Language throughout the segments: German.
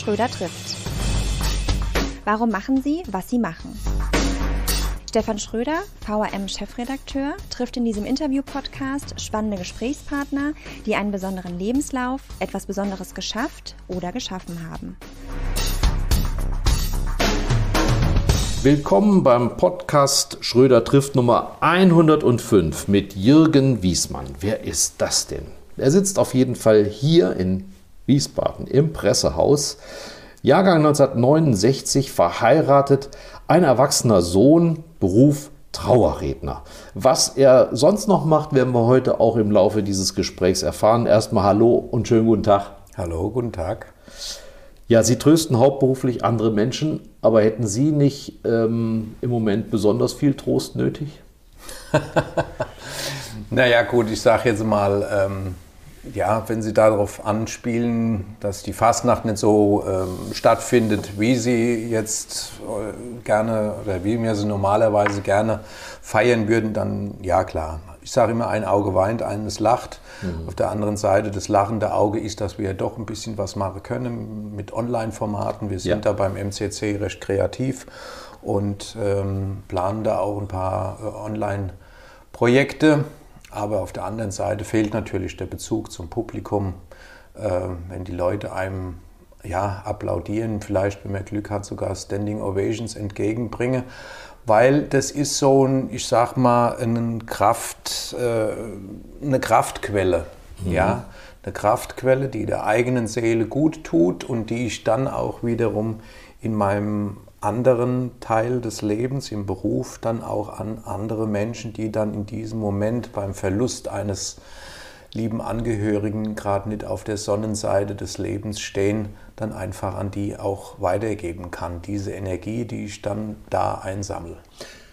Schröder trifft. Warum machen sie, was sie machen? Stefan Schröder, VRM-Chefredakteur, trifft in diesem Interview-Podcast spannende Gesprächspartner, die einen besonderen Lebenslauf, etwas Besonderes geschafft oder geschaffen haben. Willkommen beim Podcast Schröder trifft Nummer 105 mit Jürgen Wiesmann. Wer ist das denn? Er sitzt auf jeden Fall hier in Wiesbaden im Pressehaus. Jahrgang 1969, verheiratet, ein erwachsener Sohn, Beruf Trauerredner. Was er sonst noch macht, werden wir heute auch im Laufe dieses Gesprächs erfahren. Erstmal hallo und schönen guten Tag. Hallo, guten Tag. Ja, Sie trösten hauptberuflich andere Menschen, aber hätten Sie nicht im Moment besonders viel Trost nötig? Naja gut, ich sage jetzt mal, ja, wenn Sie darauf anspielen, dass die Fastnacht nicht so stattfindet, wie sie jetzt gerne oder wie wir sie normalerweise gerne feiern würden, dann ja klar. Ich sage immer, ein Auge weint, eines lacht. Mhm. Auf der anderen Seite, das lachende Auge ist, dass wir ja doch ein bisschen was machen können mit Online-Formaten. Wir sind da beim MCC recht kreativ und planen da auch ein paar Online-Projekte. Aber auf der anderen Seite fehlt natürlich der Bezug zum Publikum. Wenn die Leute einem applaudieren, vielleicht, wenn man Glück hat, sogar Standing Ovations entgegenbringen. Weil das ist so ein, ich sag mal, eine Kraftquelle. Mhm. Ja? Eine Kraftquelle, die der eigenen Seele gut tut und die ich dann auch wiederum in meinem anderen Teil des Lebens, im Beruf, dann auch an andere Menschen, die dann in diesem Moment beim Verlust eines lieben Angehörigen gerade nicht auf der Sonnenseite des Lebens stehen, dann einfach an die auch weitergeben kann, diese Energie, die ich dann da einsammle.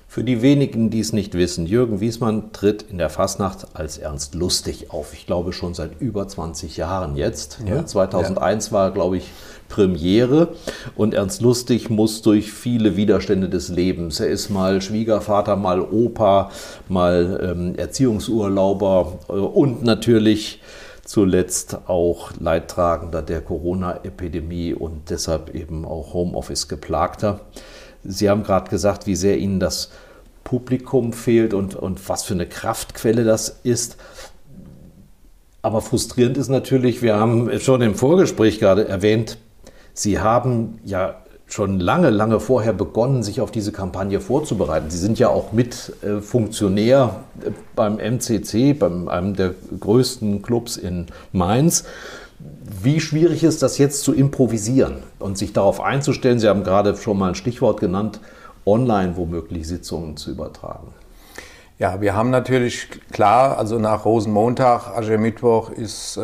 Für die wenigen, die es nicht wissen, Jürgen Wiesmann tritt in der Fastnacht als Ernst Lustig auf. Ich glaube schon seit über 20 Jahren jetzt. Ja. 2001 war, glaube ich, Premiere und Ernst Lustig muss durch viele Widerstände des Lebens. Er ist mal Schwiegervater, mal Opa, mal Erziehungsurlauber und natürlich zuletzt auch Leidtragender der Corona-Epidemie und deshalb eben auch Homeoffice geplagter. Sie haben gerade gesagt, wie sehr Ihnen das Publikum fehlt und was für eine Kraftquelle das ist. Aber frustrierend ist natürlich, wir haben schon im Vorgespräch gerade erwähnt, Sie haben ja schon lange, lange vorher begonnen, sich auf diese Kampagne vorzubereiten. Sie sind ja auch mit Funktionär beim MCC, bei einem der größten Clubs in Mainz. Wie schwierig ist das jetzt zu improvisieren und sich darauf einzustellen? Sie haben gerade schon mal ein Stichwort genannt, online womöglich Sitzungen zu übertragen. Ja, wir haben natürlich, klar, also nach Rosenmontag, Aschermittwoch ist...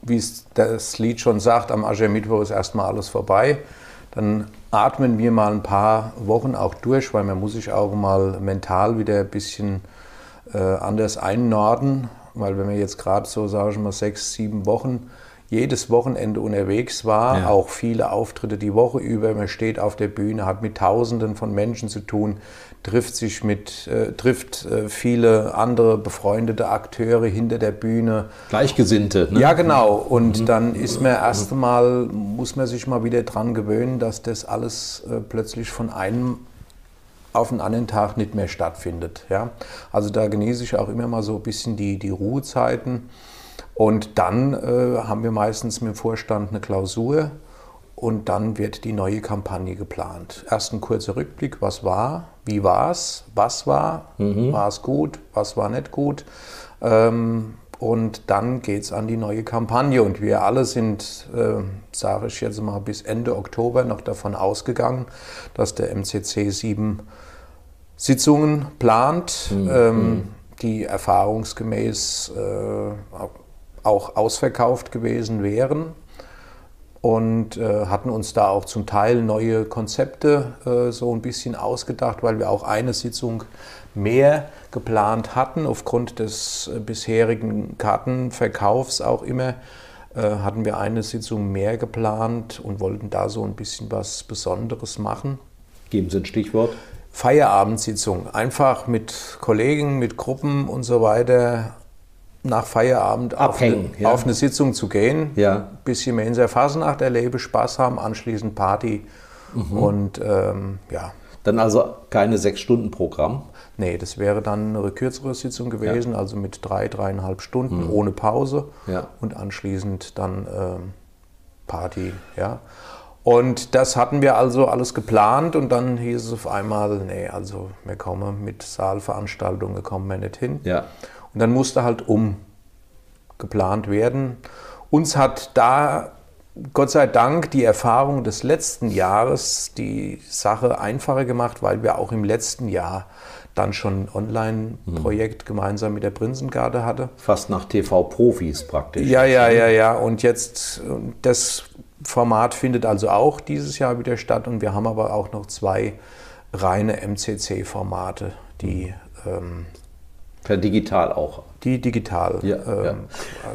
wie es das Lied schon sagt, am Aschermittwoch ist erstmal alles vorbei. Dann atmen wir mal ein paar Wochen auch durch, weil man muss sich auch mal mental wieder ein bisschen anders einnorden. Weil wenn man jetzt gerade so, sage ich mal, 6, 7 Wochen jedes Wochenende unterwegs war, auch viele Auftritte die Woche über, man steht auf der Bühne, hat mit Tausenden von Menschen zu tun, trifft sich trifft viele andere befreundete Akteure hinter der Bühne. Gleichgesinnte, ne? Ja, genau. Und dann ist man erst mal, muss man sich mal wieder dran gewöhnen, dass das alles plötzlich von einem auf den anderen Tag nicht mehr stattfindet. Ja? Also da genieße ich auch immer mal so ein bisschen die Ruhezeiten. Und dann haben wir meistens mit dem Vorstand eine Klausur und dann wird die neue Kampagne geplant. Erst ein kurzer Rückblick, was war, wie war es, was war, war es gut, was war nicht gut. Und dann geht es an die neue Kampagne und wir alle sind, sage ich jetzt mal, bis Ende Oktober noch davon ausgegangen, dass der MCC 7 Sitzungen plant, die erfahrungsgemäß auch ausverkauft gewesen wären und hatten uns da auch zum Teil neue Konzepte so ein bisschen ausgedacht, weil wir auch eine Sitzung mehr geplant hatten. Aufgrund des bisherigen Kartenverkaufs auch immer hatten wir eine Sitzung mehr geplant und wollten da so ein bisschen was Besonderes machen. Geben Sie ein Stichwort. Feierabendsitzung. Einfach mit Kollegen, mit Gruppen und so weiter nach Feierabend auf eine Sitzung zu gehen, ein bisschen mehr in der Fasnacht erleben, Spaß haben, anschließend Party und Dann also keine 6-Stunden-Programm? Nee, das wäre dann eine kürzere Sitzung gewesen, also mit 3,5 Stunden ohne Pause und anschließend dann Party, Und das hatten wir also alles geplant und dann hieß es auf einmal, nee, also wir kommen mit Saalveranstaltungen, kommen wir nicht hin. Ja. Und dann musste halt umgeplant werden. Uns hat da Gott sei Dank die Erfahrung des letzten Jahres die Sache einfacher gemacht, weil wir auch im letzten Jahr dann schon ein Online-Projekt gemeinsam mit der Prinzengarde hatte. Fast nach TV-Profis praktisch. Ja. Und jetzt, das Format findet also auch dieses Jahr wieder statt. Und wir haben aber auch noch 2 reine MCC-Formate, die digital auch. Die digital. Ja.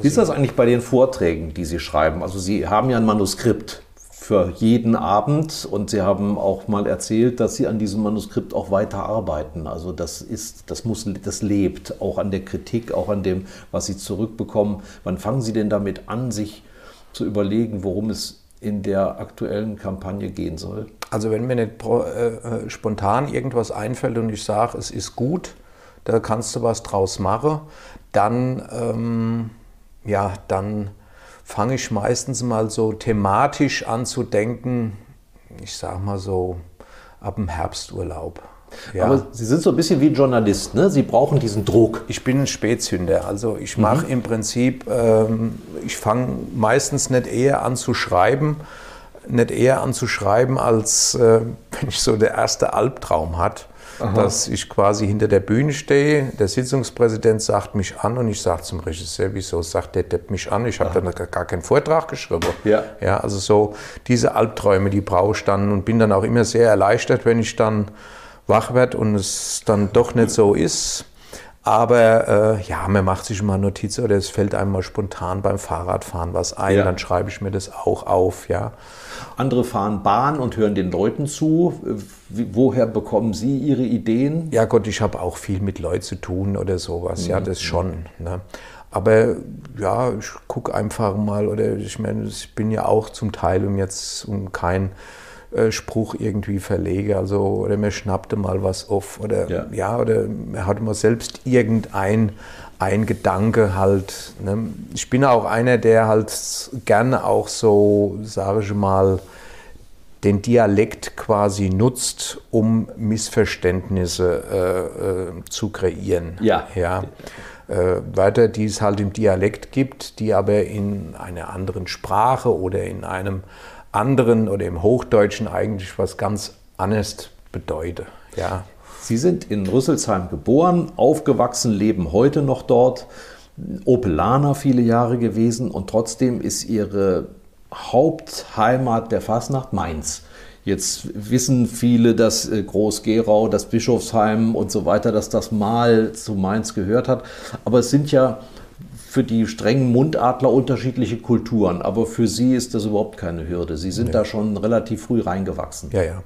Wie ist das eigentlich bei den Vorträgen, die Sie schreiben? Also Sie haben ja ein Manuskript für jeden Abend und Sie haben auch mal erzählt, dass Sie an diesem Manuskript auch weiterarbeiten. Also das lebt auch an der Kritik, auch an dem, was Sie zurückbekommen. Wann fangen Sie denn damit an, sich zu überlegen, worum es in der aktuellen Kampagne gehen soll? Also wenn mir nicht spontan irgendwas einfällt und ich sage, es ist gut, da kannst du was draus machen, dann, dann fange ich meistens mal so thematisch an zu denken, ich sag mal so, ab dem Herbsturlaub. Ja. Aber Sie sind so ein bisschen wie ein Journalist, ne? Sie brauchen diesen Druck. Ich bin ein Spätzünder, also ich mache im Prinzip, ich fange meistens nicht eher an zu schreiben, als wenn ich so der erste Albtraum hat. Aha. Dass ich quasi hinter der Bühne stehe, der Sitzungspräsident sagt mich an und ich sage zum Regisseur, wieso sagt der Depp mich an? Ich habe dann gar keinen Vortrag geschrieben. Ja, also so diese Albträume, die brauche ich dann und bin dann auch immer sehr erleichtert, wenn ich dann wach werde und es dann doch nicht so ist. Aber man macht sich mal Notizen oder es fällt einem mal spontan beim Fahrradfahren was ein, dann schreibe ich mir das auch auf. Ja. Andere fahren Bahn und hören den Leuten zu. Woher bekommen Sie Ihre Ideen? Ja Gott, ich habe auch viel mit Leuten zu tun oder sowas, das schon. Ne? Aber ja, ich gucke einfach mal, oder ich meine, ich bin ja auch zum Teil um kein Spruch irgendwie verlege, also oder mir schnappte mal was auf oder oder mir hatte mal selbst irgendein Gedanke halt. Ne? Ich bin auch einer, der halt gerne auch so, sage ich mal, den Dialekt quasi nutzt, um Missverständnisse zu kreieren. Ja. Wörter, die es halt im Dialekt gibt, die aber in einer anderen Sprache oder in einem anderen oder im Hochdeutschen eigentlich was ganz anderes bedeutet. Ja. Sie sind in Rüsselsheim geboren, aufgewachsen, leben heute noch dort, Opelaner viele Jahre gewesen und trotzdem ist Ihre Hauptheimat der Fasnacht Mainz. Jetzt wissen viele, dass Groß-Gerau, das Bischofsheim und so weiter, dass das mal zu Mainz gehört hat, aber es sind ja für die strengen Mundadler unterschiedliche Kulturen, aber für Sie ist das überhaupt keine Hürde. Sie sind da schon relativ früh reingewachsen. Ja.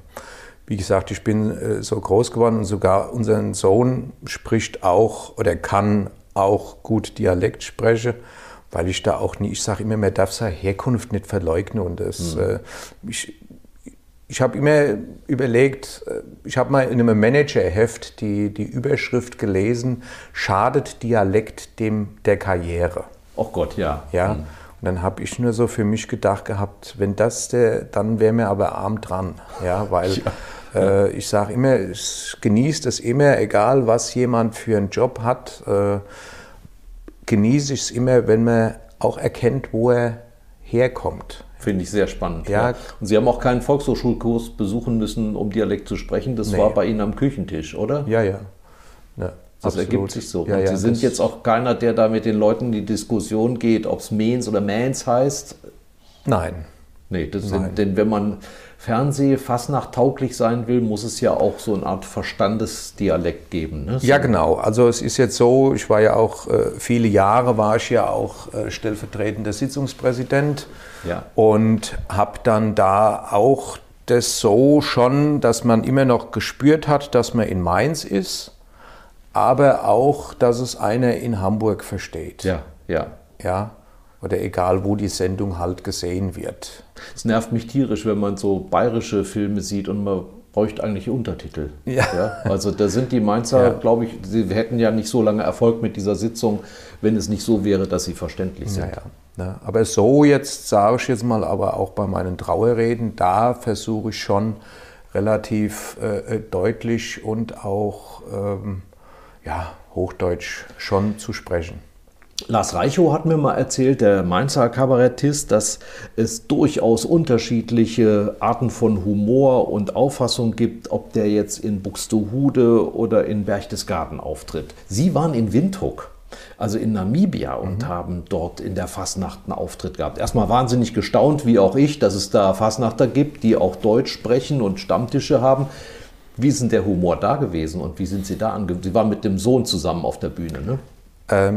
Wie gesagt, ich bin so groß geworden und sogar unser Sohn spricht auch oder kann auch gut Dialekt sprechen, weil ich da auch nie, ich sage immer, man darf seine Herkunft nicht verleugnen und das, ich habe immer überlegt, ich habe mal in einem Managerheft die Überschrift gelesen, schadet Dialekt der Karriere? Oh Gott, ja. Und dann habe ich nur so für mich gedacht gehabt, wenn das dann wäre mir aber arm dran. Ja, weil ich sage immer, ich genieße das immer, egal was jemand für einen Job hat, genieße ich es immer, wenn man auch erkennt, wo er herkommt. Finde ich sehr spannend. Ja. Und Sie haben auch keinen Volkshochschulkurs besuchen müssen, um Dialekt zu sprechen. Das war bei Ihnen am Küchentisch, oder? Ja. Das absolut. Ergibt sich so. Ja, und Sie sind jetzt auch keiner, der da mit den Leuten in die Diskussion geht, ob es Mainz oder Mainz heißt? Nein. Nee, denn wenn man Fernsehfassnacht tauglich sein will, muss es ja auch so eine Art Verstandesdialekt geben. Ne? Ja, genau. Also es ist jetzt so, ich war ja auch, viele Jahre war ich ja auch stellvertretender Sitzungspräsident und habe dann da auch das so schon, dass man immer noch gespürt hat, dass man in Mainz ist. aber auch, dass es einer in Hamburg versteht. Ja, ja. Ja. Oder egal, wo die Sendung halt gesehen wird. Es nervt mich tierisch, wenn man so bayerische Filme sieht und man bräuchte eigentlich Untertitel. Ja. Ja? Also da sind die Mainzer, ja, glaube ich, sie hätten ja nicht so lange Erfolg mit dieser Sitzung, wenn es nicht so wäre, dass sie verständlich sind. Naja. Na, aber so jetzt, sage ich jetzt mal, aber auch bei meinen Trauerreden, da versuche ich schon relativ deutlich und auch ja, Hochdeutsch schon zu sprechen. Lars Reichow hat mir mal erzählt, der Mainzer Kabarettist, dass es durchaus unterschiedliche Arten von Humor und Auffassung gibt, ob der jetzt in Buxtehude oder in Berchtesgaden auftritt. Sie waren in Windhoek, also in Namibia, und haben dort in der Fasnacht einen Auftritt gehabt. Erstmal wahnsinnig gestaunt, wie auch ich, dass es da Fasnachter gibt, die auch Deutsch sprechen und Stammtische haben. Wie ist denn der Humor da gewesen und wie sind Sie da angekommen? Sie waren mit dem Sohn zusammen auf der Bühne, ne?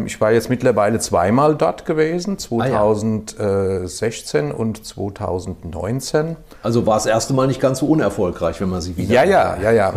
Ich war jetzt mittlerweile zweimal dort gewesen, 2016 und 2019. Also war das erste Mal nicht ganz so unerfolgreich, wenn man sie wieder... Ja.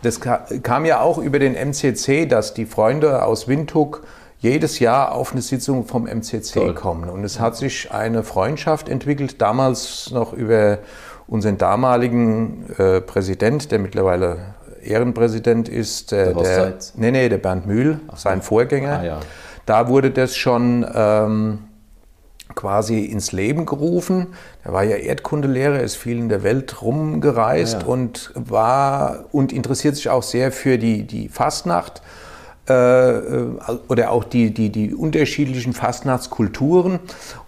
Das kam ja auch über den MCC, dass die Freunde aus Windhoek jedes Jahr auf eine Sitzung vom MCC kommen. Und es hat sich eine Freundschaft entwickelt, damals noch über unseren damaligen Präsident, der mittlerweile Ehrenpräsident ist, der Bernd Mühl, sein Vorgänger. Ah, ja. Da wurde das schon quasi ins Leben gerufen. Er war ja Erdkundelehrer, ist viel in der Welt rumgereist und interessiert sich auch sehr für die Fastnacht oder auch die unterschiedlichen Fastnachtskulturen.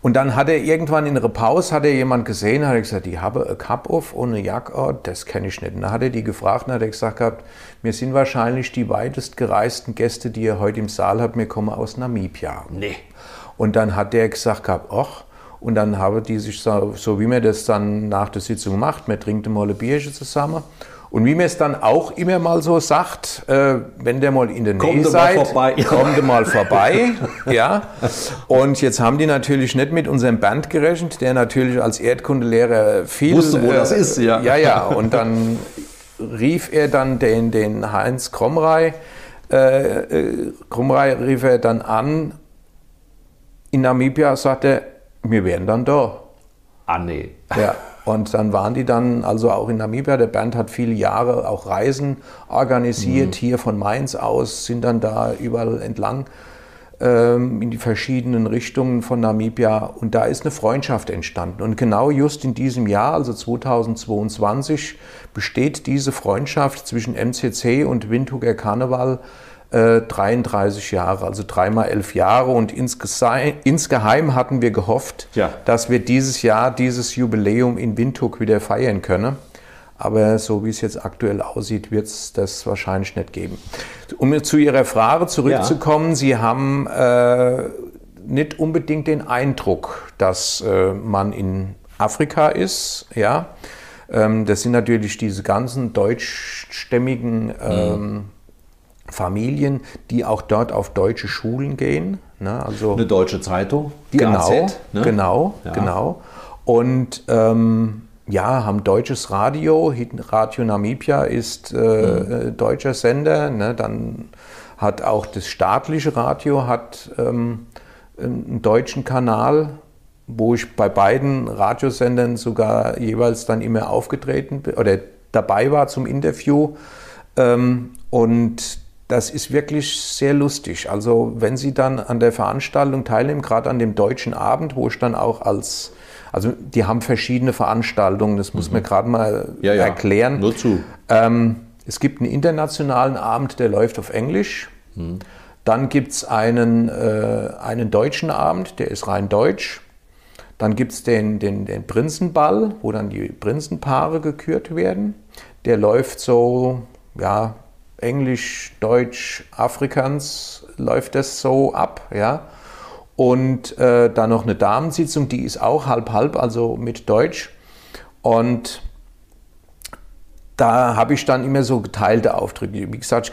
Und dann hat er irgendwann in einer Pause, hat er jemand gesehen, hat er gesagt, die habe ein Cup auf und eine Jacke, oh, das kenne ich nicht. Und dann hat er die gefragt und hat er gesagt gehabt, wir sind wahrscheinlich die weitest gereisten Gäste, die ihr heute im Saal habt, wir kommen aus Namibia. Nee. Und dann hat der gesagt gehabt, och, und dann haben die sich, so wie man das dann nach der Sitzung macht, man trinkt mal ein Bierchen zusammen. Und wie man es dann auch immer mal so sagt, wenn der mal in der Nähe seid, kommt mal vorbei. Ja. Und jetzt haben die natürlich nicht mit unserem Bernd gerechnet, der natürlich als Erdkundelehrer viel... Wusste, wo das ist, ja. Ja. Und dann rief er dann den Heinz Kromrei, rief er dann an, in Namibia, sagt er, wir wären dann da. Ah, nee. Ja. Und dann waren die dann, also auch in Namibia, der Bernd hat viele Jahre auch Reisen organisiert, hier von Mainz aus, sind dann da überall entlang in die verschiedenen Richtungen von Namibia. Und da ist eine Freundschaft entstanden. Und genau just in diesem Jahr, also 2022, besteht diese Freundschaft zwischen MCC und Windhuker Karneval 33 Jahre, also 3 mal 11 Jahre, und insgeheim hatten wir gehofft, dass wir dieses Jahr dieses Jubiläum in Windhoek wieder feiern können. Aber so wie es jetzt aktuell aussieht, wird es das wahrscheinlich nicht geben. Um zu Ihrer Frage zurückzukommen, Sie haben nicht unbedingt den Eindruck, dass man in Afrika ist, ja. Das sind natürlich diese ganzen deutschstämmigen Familien, die auch dort auf deutsche Schulen gehen. Ne? Also eine deutsche Zeitung, die AZ, ne? Genau. Und haben deutsches Radio. Radio Namibia ist deutscher Sender. Ne? Dann hat auch das staatliche Radio einen deutschen Kanal, wo ich bei beiden Radiosendern sogar jeweils dann immer aufgetreten bin oder dabei war zum Interview. Und das ist wirklich sehr lustig. Also wenn Sie dann an der Veranstaltung teilnehmen, gerade an dem Deutschen Abend, wo ich dann auch die haben verschiedene Veranstaltungen, das muss man gerade mal erklären. Nur zu. Es gibt einen internationalen Abend, der läuft auf Englisch. Dann gibt es einen deutschen Abend, der ist rein deutsch. Dann gibt es den Prinzenball, wo dann die Prinzenpaare gekürt werden. Der läuft so, ja... Englisch, Deutsch, Afrikaans läuft das so ab, ja. Und dann noch eine Damensitzung, die ist auch halb-halb, also mit Deutsch. Und Da habe ich dann immer so geteilte Auftritte. Wie gesagt,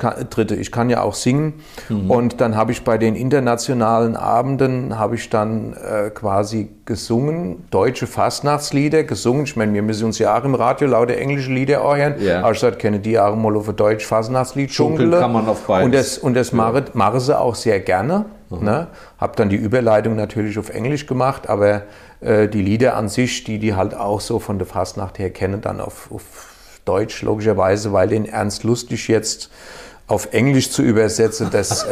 ich kann ja auch singen. Mhm. Und dann habe ich bei den internationalen Abenden, habe ich dann quasi gesungen, deutsche Fastnachtslieder gesungen. Ich meine, wir müssen uns ja auch im Radio lauter englische Lieder anhören. Ja. Aber ich sage, kenne die auch mal auf ein deutsch Fastnachtslied. Schunkeln kann man auf beides. Und das mache sie auch sehr gerne. Mhm. Ne? Habe dann die Überleitung natürlich auf Englisch gemacht, aber die Lieder an sich, die halt auch so von der Fastnacht her kennen, dann auf Deutsch logischerweise, weil den Ernst Lustig jetzt auf Englisch zu übersetzen, das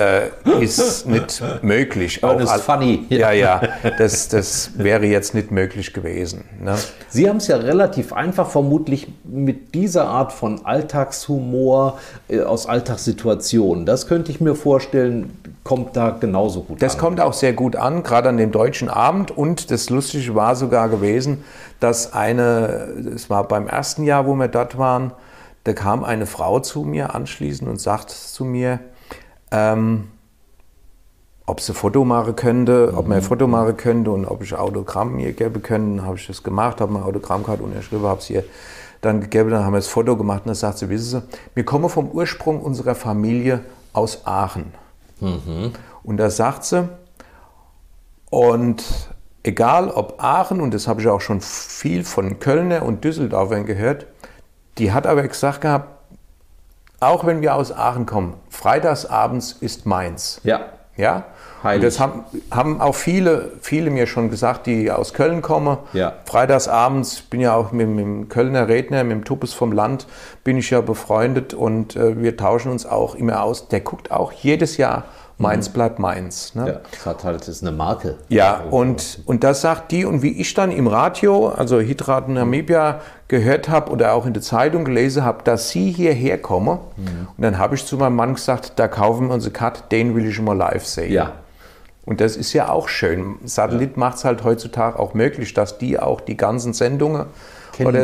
ist nicht möglich. Auch das ist funny. Ja, das wäre jetzt nicht möglich gewesen. Ne? Sie haben es ja relativ einfach, vermutlich mit dieser Art von Alltagshumor aus Alltagssituationen. Das könnte ich mir vorstellen, kommt da genauso gut an. Das kommt auch sehr gut an, gerade an dem deutschen Abend. Und das Lustige war sogar gewesen, dass es war beim ersten Jahr, wo wir dort waren, da kam eine Frau zu mir anschließend und sagte zu mir, ob sie Foto machen könnte, ob man ein Foto machen könnte und ob ich Autogramm ihr geben könnte. Habe ich das gemacht, habe meine Autogrammkarte unterschrieben, habe es ihr dann gegeben, dann haben wir das Foto gemacht und dann sagt sie, wissen Sie, wir kommen vom Ursprung unserer Familie aus Aachen. Mhm. Und da sagt sie, und egal ob Aachen, und das habe ich auch schon viel von Kölner und Düsseldorfern gehört, die hat aber gesagt gehabt, auch wenn wir aus Aachen kommen, freitagsabends ist Mainz. Ja? Und das haben auch viele mir schon gesagt, die aus Köln kommen. Ja. Freitagsabends bin ja auch mit dem Kölner Redner, mit dem Tupus vom Land, bin ich ja befreundet und wir tauschen uns auch immer aus. Der guckt auch jedes Jahr Mainz bleibt Mainz. Ne? Ja, das ist eine Marke. Ja, und das sagt die, und wie ich dann im Radio, also Radio Namibia, gehört habe oder auch in der Zeitung gelesen habe, dass sie hierher komme. Mhm. Und dann habe ich zu meinem Mann gesagt, da kaufen wir unsere Karte, den will ich mal live sehen. Ja. Und das ist ja auch schön. Satellit macht es halt heutzutage auch möglich, dass die auch die ganzen Sendungen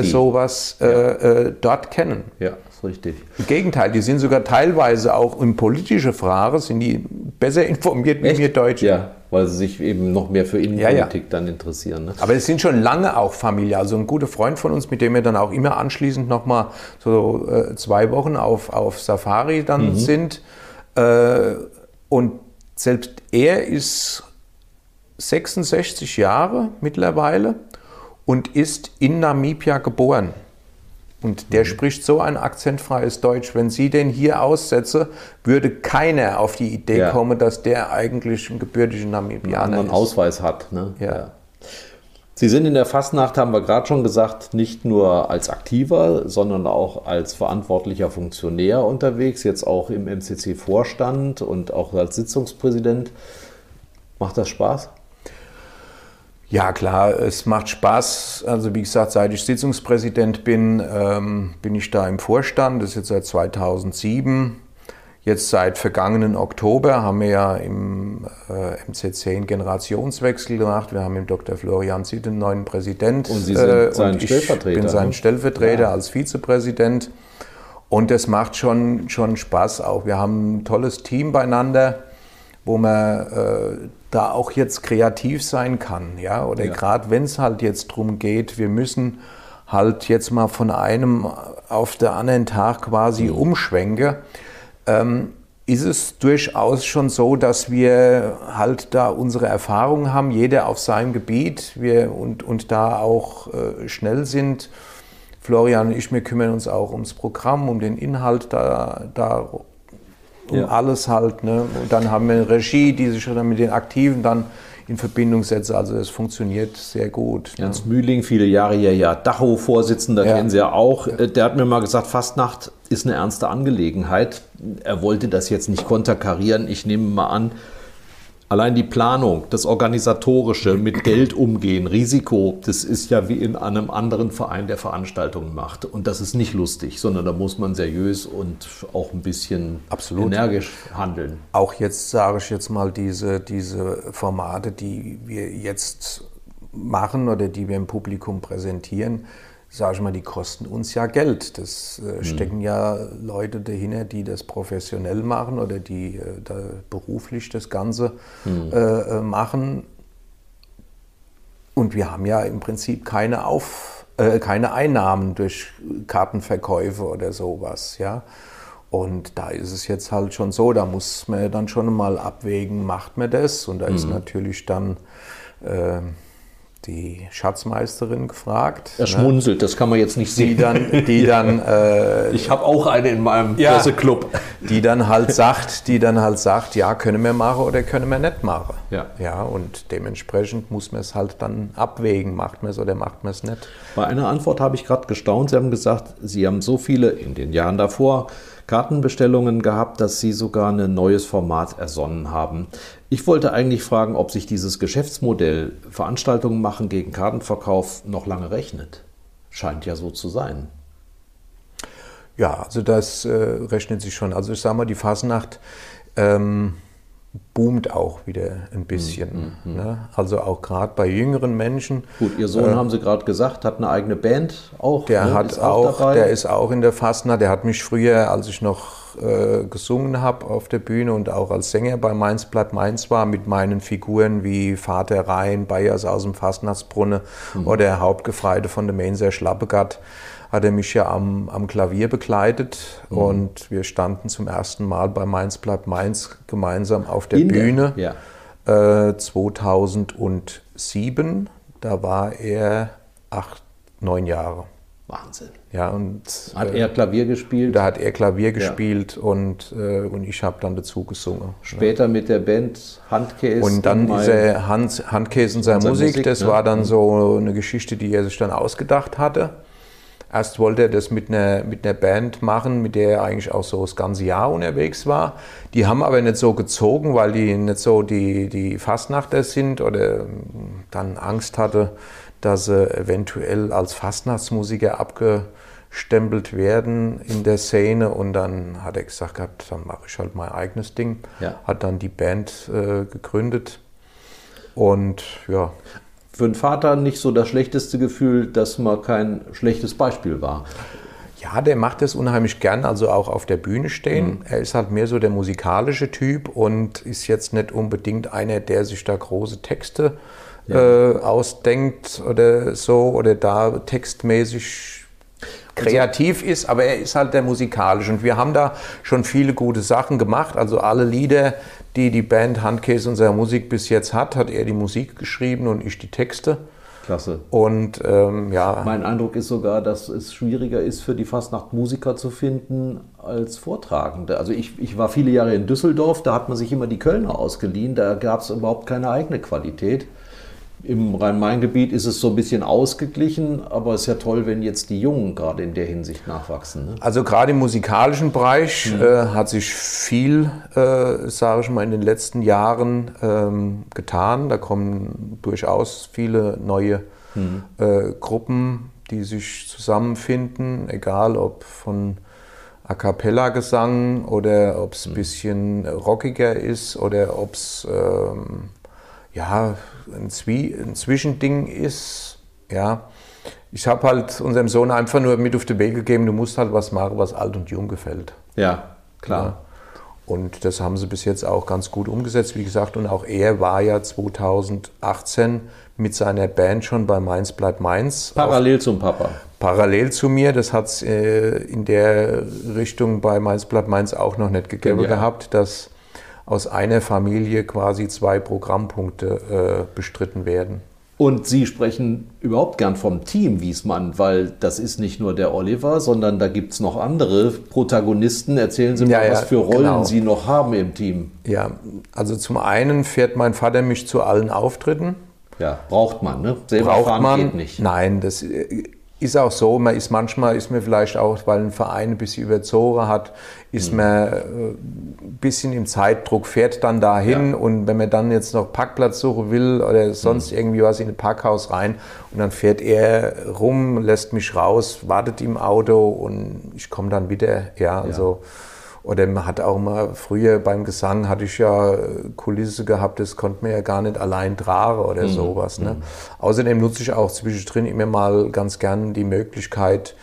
sowas dort kennen. Ja, ist richtig. Im Gegenteil, die sind sogar teilweise auch in politische Fragen, sind die besser informiert wie wir Deutschen. Ja, weil sie sich eben noch mehr für Innenpolitik dann interessieren. Ne? Aber es sind schon lange auch Familie. Also ein guter Freund von uns, mit dem wir dann auch immer anschließend nochmal so 2 Wochen auf Safari dann sind. Und selbst er ist 66 Jahre mittlerweile und ist in Namibia geboren. Und der spricht so ein akzentfreies Deutsch. Wenn Sie den hier aussetze, würde keiner auf die Idee kommen, dass der eigentlich ein gebürtiger Namibianer ist. Einen Ausweis hat. Ne? Ja. Sie sind in der Fastnacht, haben wir gerade schon gesagt, nicht nur als Aktiver, sondern auch als verantwortlicher Funktionär unterwegs, jetzt auch im MCC-Vorstand und auch als Sitzungspräsident. Macht das Spaß? Ja, klar, es macht Spaß. Also wie gesagt, seit ich Sitzungspräsident bin, bin ich da im Vorstand. Das ist jetzt seit 2007. Jetzt seit vergangenen Oktober haben wir ja im MCC einen Generationswechsel gemacht. Wir haben mit Dr. Florian Sitten einen neuen Präsident. Und Sie sind sein Stellvertreter. Ich bin sein Stellvertreter als Vizepräsident. Und das macht schon Spaß auch. Wir haben ein tolles Team beieinander, wo man da auch jetzt kreativ sein kann, ja, oder gerade wenn es halt jetzt drum geht, wir müssen halt jetzt mal von einem auf den anderen Tag quasi umschwenken, ist es durchaus schon so, dass wir halt da unsere Erfahrungen haben, jeder auf seinem Gebiet, und da auch schnell sind. Florian und ich, wir kümmern uns auch ums Programm, um den Inhalt da alles halt, ne? Und dann haben wir eine Regie, die sich dann mit den Aktiven dann in Verbindung setzt. Also es funktioniert sehr gut. Ne? Ernst Mühling, viele Jahre hier, Dachau-Vorsitzender, kennen Sie ja auch. Der hat mir mal gesagt, Fastnacht ist eine ernste Angelegenheit. Er wollte das jetzt nicht konterkarieren. Ich nehme mal an, allein die Planung, das Organisatorische, mit Geld umgehen, Risiko, das ist ja wie in einem anderen Verein, der Veranstaltungen macht. Und das ist nicht lustig, sondern da muss man seriös und auch ein bisschen energisch handeln. Auch jetzt, sage ich jetzt mal, diese Formate, die wir jetzt machen oder die wir im Publikum präsentieren, sage ich mal, die kosten uns ja Geld. Das stecken ja Leute dahinter, die das professionell machen oder die da beruflich das Ganze machen. Und wir haben ja im Prinzip keine keine Einnahmen durch Kartenverkäufe oder sowas, ja. Und da ist es jetzt halt schon so, da muss man dann schon mal abwägen, macht man das? Und da ist natürlich dann die Schatzmeisterin gefragt. Er schmunzelt, ne? Das kann man jetzt nicht sehen. Ich habe auch eine in meinem Presseclub. Die dann halt sagt, ja, können wir machen oder können wir nicht machen. Ja, und dementsprechend muss man es halt dann abwägen, macht man es oder macht man es nicht. Bei einer Antwort habe ich gerade gestaunt. Sie haben gesagt, Sie haben so viele in den Jahren davor Kartenbestellungen gehabt, dass Sie sogar ein neues Format ersonnen haben. Ich wollte eigentlich fragen, ob sich dieses Geschäftsmodell, Veranstaltungen machen gegen Kartenverkauf, noch lange rechnet. Scheint ja so zu sein. Ja, also das rechnet sich schon. Also ich sage mal, die Fasnacht boomt auch wieder ein bisschen. Ne? Also auch gerade bei jüngeren Menschen. Gut, Ihr Sohn, haben Sie gerade gesagt, hat eine eigene Band auch. Der ist auch in der Fasnacht. Der hat mich früher, als ich noch gesungen habe auf der Bühne und auch als Sänger bei Mainz bleibt Mainz war, mit meinen Figuren wie Vater Rhein, Bayers aus dem Fastnachtsbrunne oder Hauptgefreite von der Mainzer Schlappegard, hat er mich ja am Klavier begleitet und wir standen zum ersten Mal bei Mainz bleibt Mainz gemeinsam auf der Bühne 2007, da war er 8, 9 Jahre. Wahnsinn. Ja, und hat er Klavier gespielt? Da hat er Klavier gespielt und ich habe dann dazu gesungen. Später mit der Band Handkäse. Und dann diese Handkäse in seiner Musik, das war dann so eine Geschichte, die er sich dann ausgedacht hatte. Erst wollte er das mit einer Band machen, mit der er eigentlich auch so das ganze Jahr unterwegs war. Die haben aber nicht so gezogen, weil die nicht so die Fastnachter sind oder dann Angst hatte, dass sie eventuell als Fastnachtsmusiker abgestempelt werden in der Szene. Und dann hat er gesagt gehabt, dann mache ich halt mein eigenes Ding. Ja. Hat dann die Band gegründet. Und ja. Für einen Vater nicht so das schlechteste Gefühl, dass man kein schlechtes Beispiel war. Ja, der macht das unheimlich gern, also auch auf der Bühne stehen. Er ist halt mehr so der musikalische Typ und ist jetzt nicht unbedingt einer, der sich da große Texte ausdenkt oder so, oder da textmäßig kreativ ist, aber er ist halt der musikalische. Und wir haben da schon viele gute Sachen gemacht, also alle Lieder, die Band Handkäse und seine Musik bis jetzt hat er die Musik geschrieben und ich die Texte. Klasse. Und ja. Mein Eindruck ist sogar, dass es schwieriger ist, für die Fastnacht Musiker zu finden als Vortragende. Also ich war viele Jahre in Düsseldorf, da hat man sich immer die Kölner ausgeliehen, da gab es überhaupt keine eigene Qualität. Im Rhein-Main-Gebiet ist es so ein bisschen ausgeglichen, aber es ist ja toll, wenn jetzt die Jungen gerade in der Hinsicht nachwachsen. Ne? Also gerade im musikalischen Bereich hat sich viel, sage ich mal, in den letzten Jahren getan. Da kommen durchaus viele neue Gruppen, die sich zusammenfinden, egal ob von A-Cappella-Gesang oder ob es ein bisschen rockiger ist oder ob es ein Zwischending ist, ja. Ich habe halt unserem Sohn einfach nur mit auf den Weg gegeben, du musst halt was machen, was alt und jung gefällt. Ja, klar. Ja. Und das haben sie bis jetzt auch ganz gut umgesetzt, wie gesagt. Und auch er war ja 2018 mit seiner Band schon bei Mainz bleibt Mainz. Parallel zum Papa. Parallel zu mir. Das hat es in der Richtung bei Mainz bleibt Mainz auch noch nicht gegeben gehabt, dass aus einer Familie quasi 2 Programmpunkte bestritten werden. Und Sie sprechen überhaupt gern vom Team Wiesmann, weil das ist nicht nur der Oliver, sondern da gibt es noch andere Protagonisten. Erzählen Sie mal, was für Rollen Sie noch haben im Team. Ja, also zum einen fährt mein Vater mich zu allen Auftritten. Ja, braucht man, ne? Selber fahren geht nicht. Nein, das ist auch so, manchmal ist man vielleicht auch, weil ein Verein ein bisschen überzogen hat, ist man ein bisschen im Zeitdruck, fährt dann dahin und wenn man dann jetzt noch Parkplatz suchen will oder sonst irgendwie was in ein Parkhaus rein und dann fährt er rum, lässt mich raus, wartet im Auto und ich komme dann wieder, also. Oder man hat auch mal früher beim Gesang hatte ich ja Kulisse gehabt, das konnte man ja gar nicht allein tragen oder sowas. Ne? Außerdem nutze ich auch zwischendrin immer mal ganz gern die Möglichkeit,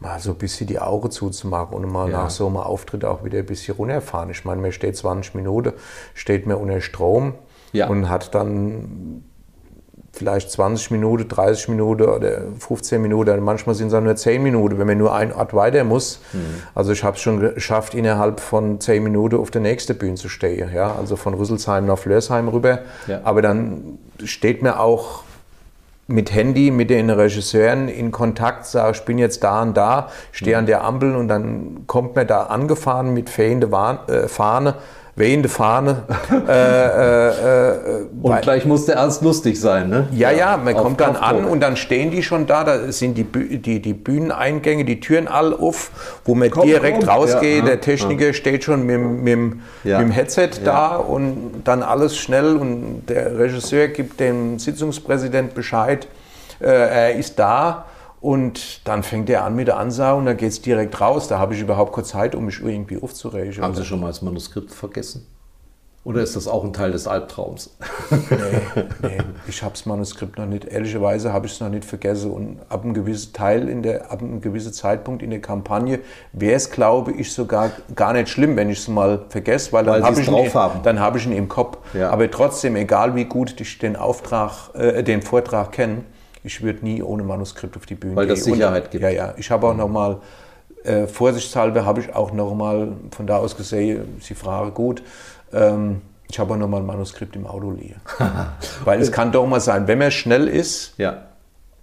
mal so ein bisschen die Augen zuzumachen und mal nach so einem Auftritt auch wieder ein bisschen runterfahren. Ich meine, man steht 20 Minuten, steht man unter Strom und hat dann vielleicht 20 Minuten, 30 Minuten oder 15 Minuten, manchmal sind es auch nur 10 Minuten, wenn man nur ein Ort weiter muss. Mhm. Also ich habe es schon geschafft, innerhalb von 10 Minuten auf der nächsten Bühne zu stehen. Ja? Also von Rüsselsheim nach Flörsheim rüber. Ja. Aber dann steht mir auch mit Handy, mit den Regisseuren in Kontakt, sage, ich bin jetzt da und da, stehe an der Ampel und dann kommt mir da angefahren mit wehende Fahne. Und gleich muss der Ernst Lustig sein, ne? Ja, ja, man kommt dann an und dann stehen die schon da, da sind die Bühneneingänge, die Türen all auf, wo man direkt rausgeht, der Techniker steht schon mit dem Headset da und dann alles schnell und der Regisseur gibt dem Sitzungspräsident Bescheid, er ist da. Und dann fängt er an mit der Ansage und dann geht es direkt raus. Da habe ich überhaupt keine Zeit, um mich irgendwie aufzuregen. Haben Sie schon mal das Manuskript vergessen? Oder ist das auch ein Teil des Albtraums? Nee, ich habe das Manuskript noch nicht. Ehrlicherweise habe ich es noch nicht vergessen. Und ab einem gewissen Zeitpunkt in der Kampagne wäre es, glaube ich, sogar gar nicht schlimm, wenn ich es mal vergesse, weil dann habe ich ihn im Kopf. Ja. Aber trotzdem, egal wie gut ich den Vortrag kenne, ich würde nie ohne Manuskript auf die Bühne gehen. Weil das Sicherheit gibt. Ja, ja. Ich habe auch nochmal, vorsichtshalber habe ich auch nochmal, von da aus gesehen, Sie fragen gut, ich habe auch nochmal ein Manuskript im Auto liegen. Weil es kann doch mal sein, wenn man schnell ist. Ja.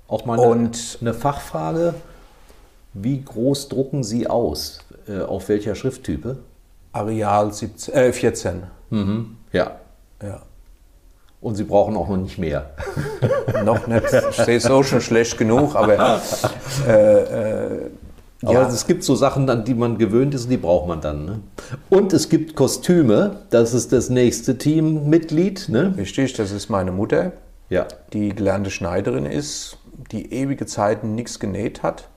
Auch mal eine Fachfrage, wie groß drucken Sie aus? Auf welcher Schrifttype? Areal 14. Mhm. Ja. Ja. Und Sie brauchen auch noch nicht mehr. Noch nicht. Ich sehe es auch schon schlecht genug, aber. Aber ja, es gibt so Sachen, an die man gewöhnt ist und die braucht man dann. Ne? Und es gibt Kostüme, das ist das nächste Teammitglied. Ne? Richtig, das ist meine Mutter, ja, die gelernte Schneiderin ist, die ewige Zeiten nichts genäht hat.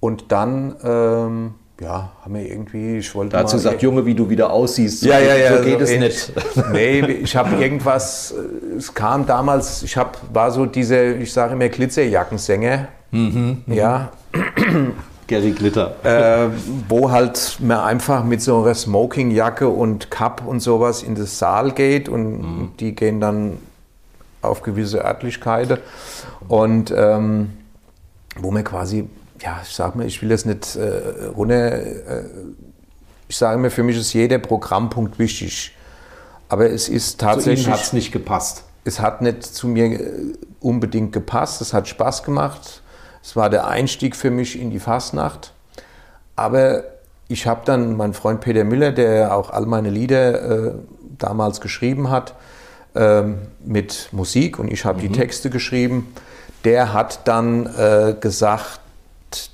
Und dann. Ja, haben wir irgendwie, ich wollte dazu mal... Dazu sagt, Junge, wie du wieder aussiehst, so, ja, ja, ja, so geht es nicht. Nee, ich habe irgendwas, es kam damals, war so dieser, ich sage immer, Glitzerjackensänger, ja. Gary Glitter. Wo halt man einfach mit so einer Smokingjacke und Cup und sowas in den Saal geht und die gehen dann auf gewisse Örtlichkeiten und wo man quasi... Ja, ich sage mir, ich will das nicht runter. Ich sage mir, für mich ist jeder Programmpunkt wichtig. Aber es ist tatsächlich. Zu Ihnen hat es nicht gepasst. Es hat nicht zu mir unbedingt gepasst. Es hat Spaß gemacht. Es war der Einstieg für mich in die Fastnacht. Aber ich habe dann meinen Freund Peter Müller, der auch all meine Lieder damals geschrieben hat, mit Musik und ich habe die Texte geschrieben. Der hat dann gesagt,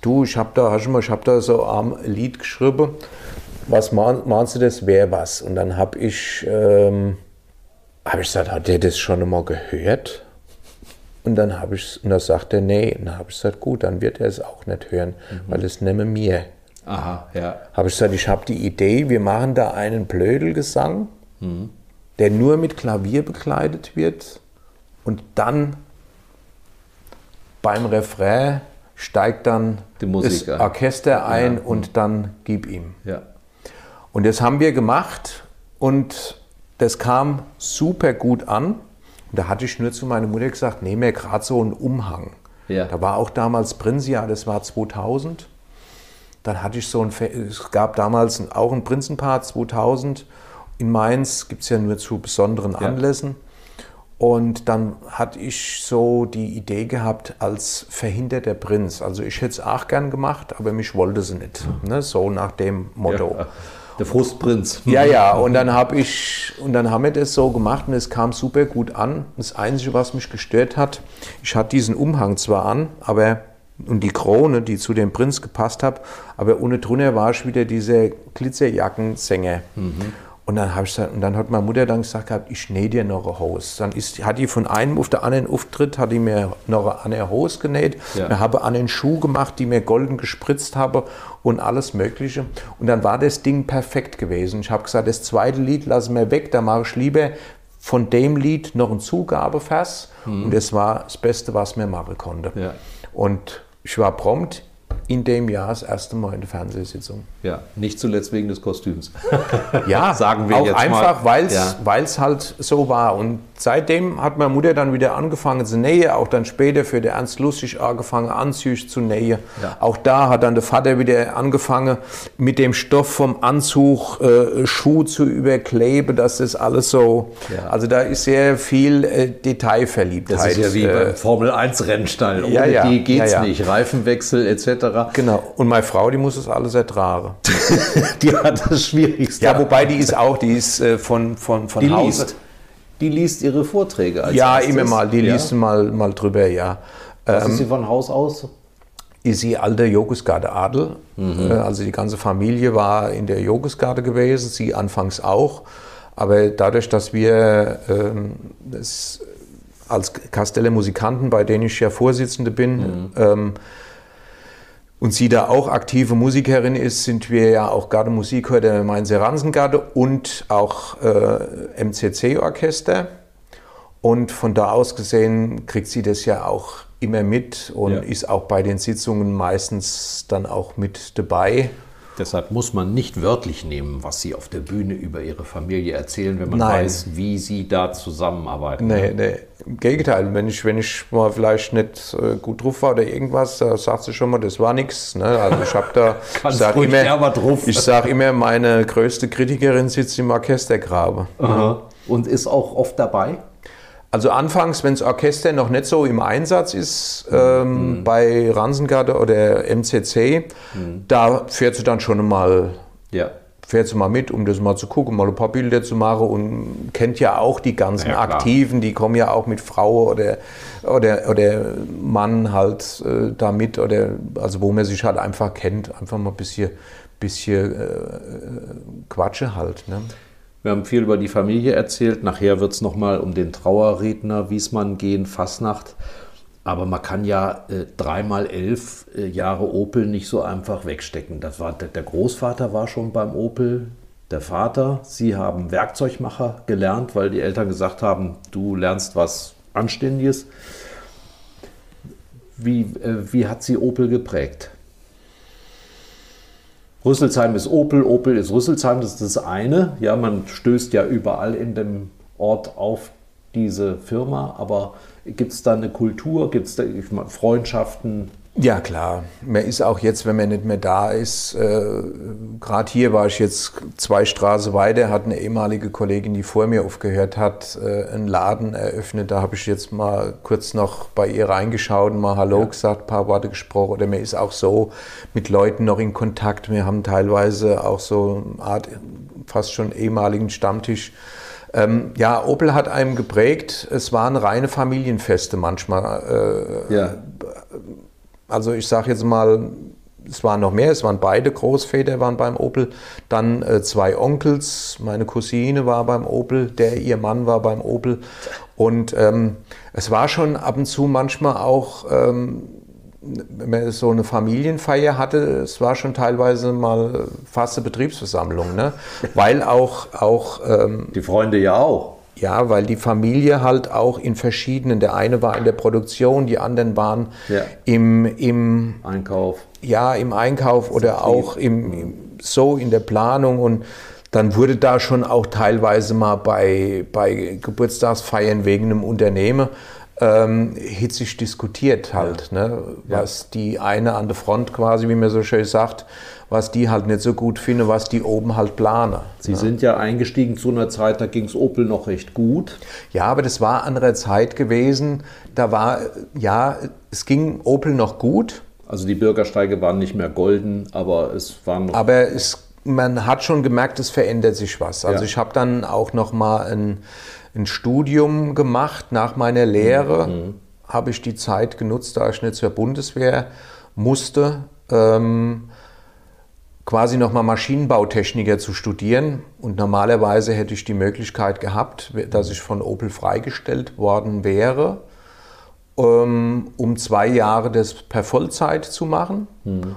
du, ich habe da so ein Lied geschrieben, was meinst du, das wäre was? Und dann habe ich gesagt, hat der das schon einmal gehört? Und dann sagt er, nee. Und dann habe ich gesagt, gut, dann wird er es auch nicht hören, weil es nehme mir. Aha, ja. Habe ich gesagt, ich habe die Idee, wir machen da einen Blödelgesang, der nur mit Klavier begleitet wird und dann beim Refrain steigt dann das Orchester ein und dann gib ihm. Ja. Und das haben wir gemacht und das kam super gut an. Und da hatte ich nur zu meiner Mutter gesagt, nehm mir gerade so einen Umhang. Ja. Da war auch damals Prinzia, das war 2000. Dann hatte ich es gab damals auch ein Prinzenpaar 2000. In Mainz gibt es ja nur zu besonderen Anlässen. Und dann hatte ich so die Idee gehabt als verhinderter Prinz. Also ich hätte es auch gern gemacht, aber mich wollte sie nicht. Ne? So nach dem Motto. Ja, der Frustprinz. Ja, ja. Und dann haben wir das so gemacht und es kam super gut an. Das Einzige, was mich gestört hat, ich hatte diesen Umhang zwar an, aber und die Krone, die zu dem Prinz gepasst hat, aber ohne drunter war ich wieder dieser Glitzerjackensänger. Und dann hat meine Mutter dann gesagt, ich nähe dir noch ein Hose. Dann hat die von einem auf den anderen Auftritt, hat die mir noch eine Hose genäht. Ja. Dann habe ich einen Schuh gemacht, die mir golden gespritzt habe und alles Mögliche. Und dann war das Ding perfekt gewesen. Ich habe gesagt, das zweite Lied lassen wir weg, da mache ich lieber von dem Lied noch einen Zugabevers. Und das war das Beste, was mir machen konnte. Ja. Und ich war prompt in dem Jahr das erste Mal in der Fernsehsitzung. Ja, nicht zuletzt wegen des Kostüms. Ja, sagen wir auch jetzt einfach, weil es halt so war. Und seitdem hat meine Mutter dann wieder angefangen zu nähen, auch dann später für den Ernst Lustig angefangen, Anzüge zu nähen. Ja. Auch da hat dann der Vater wieder angefangen, mit dem Stoff vom Anzug Schuh zu überkleben, dass das alles so... Ja. Also da ist sehr viel Detailverliebtheit. Das ist ja wie beim Formel-1-Rennstall. Ohne die geht es nicht. Reifenwechsel etc. Genau. Und meine Frau, die muss das alles ertragen. Die hat das Schwierigste. Ja, wobei die ist auch, die ist von Haus. Die liest ihre Vorträge als erstes. Immer mal. Die liest mal drüber, Was ist sie von Haus aus? Ist sie alter Jogesgade Adel. Mhm. Also die ganze Familie war in der Jogesgade gewesen, sie anfangs auch. Aber dadurch, dass wir das als Kasteller Musikanten, bei denen ich ja Vorsitzende bin, und sie da auch aktive Musikerin ist, sind wir ja auch gerade Musikhör der Mainzer Ransengarde und auch MCC-Orchester. Und von da aus gesehen kriegt sie das ja auch immer mit und ist auch bei den Sitzungen meistens dann auch mit dabei. Deshalb muss man nicht wörtlich nehmen, was sie auf der Bühne über ihre Familie erzählen, wenn man weiß, wie sie da zusammenarbeiten. Nee, im Gegenteil. Wenn ich mal vielleicht nicht gut drauf war oder irgendwas, da sagt sie schon mal, das war nichts. Ne? Also ich habe da, ich sage immer, meine größte Kritikerin sitzt im Orchestergrabe. Ne? Und ist auch oft dabei? Also anfangs, wenn das Orchester noch nicht so im Einsatz ist, bei Ransengarde oder MCC, da fährt sie dann schon mal, fährt sie mal mit, um das mal zu gucken, mal ein paar Bilder zu machen und kennt ja auch die ganzen Aktiven, die kommen ja auch mit Frau oder Mann halt da mit, oder, also wo man sich halt einfach kennt, einfach mal ein bisschen Quatsche halt, ne? Wir haben viel über die Familie erzählt. Nachher wird es nochmal um den Trauerredner Wiesmann gehen, Fasnacht. Aber man kann ja 3 mal 11 Jahre Opel nicht so einfach wegstecken. Das war, der Großvater war schon beim Opel, der Vater. Sie haben Werkzeugmacher gelernt, weil die Eltern gesagt haben, du lernst was Anständiges. Wie hat sie Opel geprägt? Rüsselsheim ist Opel, Opel ist Rüsselsheim, das ist das eine. Ja, man stößt ja überall in dem Ort auf diese Firma, aber gibt es da eine Kultur, gibt es da Freundschaften? Ja, klar. Man ist auch jetzt, wenn man nicht mehr da ist, gerade hier war ich jetzt 2 Straßen weiter, hat eine ehemalige Kollegin, die vor mir aufgehört hat, einen Laden eröffnet. Da habe ich jetzt mal kurz noch bei ihr reingeschaut und mal Hallo gesagt, ein paar Worte gesprochen. Oder man ist auch so mit Leuten noch in Kontakt. Wir haben teilweise auch so eine Art fast schon ehemaligen Stammtisch. Ja, Opel hat einem geprägt. Es waren reine Familienfeste manchmal. Also ich sage jetzt mal, es waren noch mehr, es waren beide Großväter waren beim Opel, dann 2 Onkels, meine Cousine war beim Opel, ihr Mann war beim Opel und es war schon ab und zu manchmal auch, wenn man so eine Familienfeier hatte, es war schon teilweise mal fast eine Betriebsversammlung, ne? Weil auch die Freunde ja auch. Ja, weil die Familie halt auch in verschiedenen, der eine war in der Produktion, die anderen waren im Einkauf. Ja, im Einkauf oder auch so in der Planung. Und dann wurde da schon auch teilweise mal bei Geburtstagsfeiern wegen einem Unternehmen hitzig diskutiert halt, ne? Was die eine an der Front quasi, wie man so schön sagt, was die halt nicht so gut finden, was die oben halt planen. Sie sind ja eingestiegen zu einer Zeit, da ging es Opel noch recht gut. Ja, aber das war andere Zeit gewesen. Da war, es ging Opel noch gut. Also die Bürgersteige waren nicht mehr golden, aber es waren noch... Aber man hat schon gemerkt, es verändert sich was. Also ich habe dann auch noch mal ein Studium gemacht. Nach meiner Lehre habe ich die Zeit genutzt, da ich nicht zur Bundeswehr musste, quasi nochmal Maschinenbautechniker zu studieren. Und normalerweise hätte ich die Möglichkeit gehabt, dass ich von Opel freigestellt worden wäre, um 2 Jahre das per Vollzeit zu machen.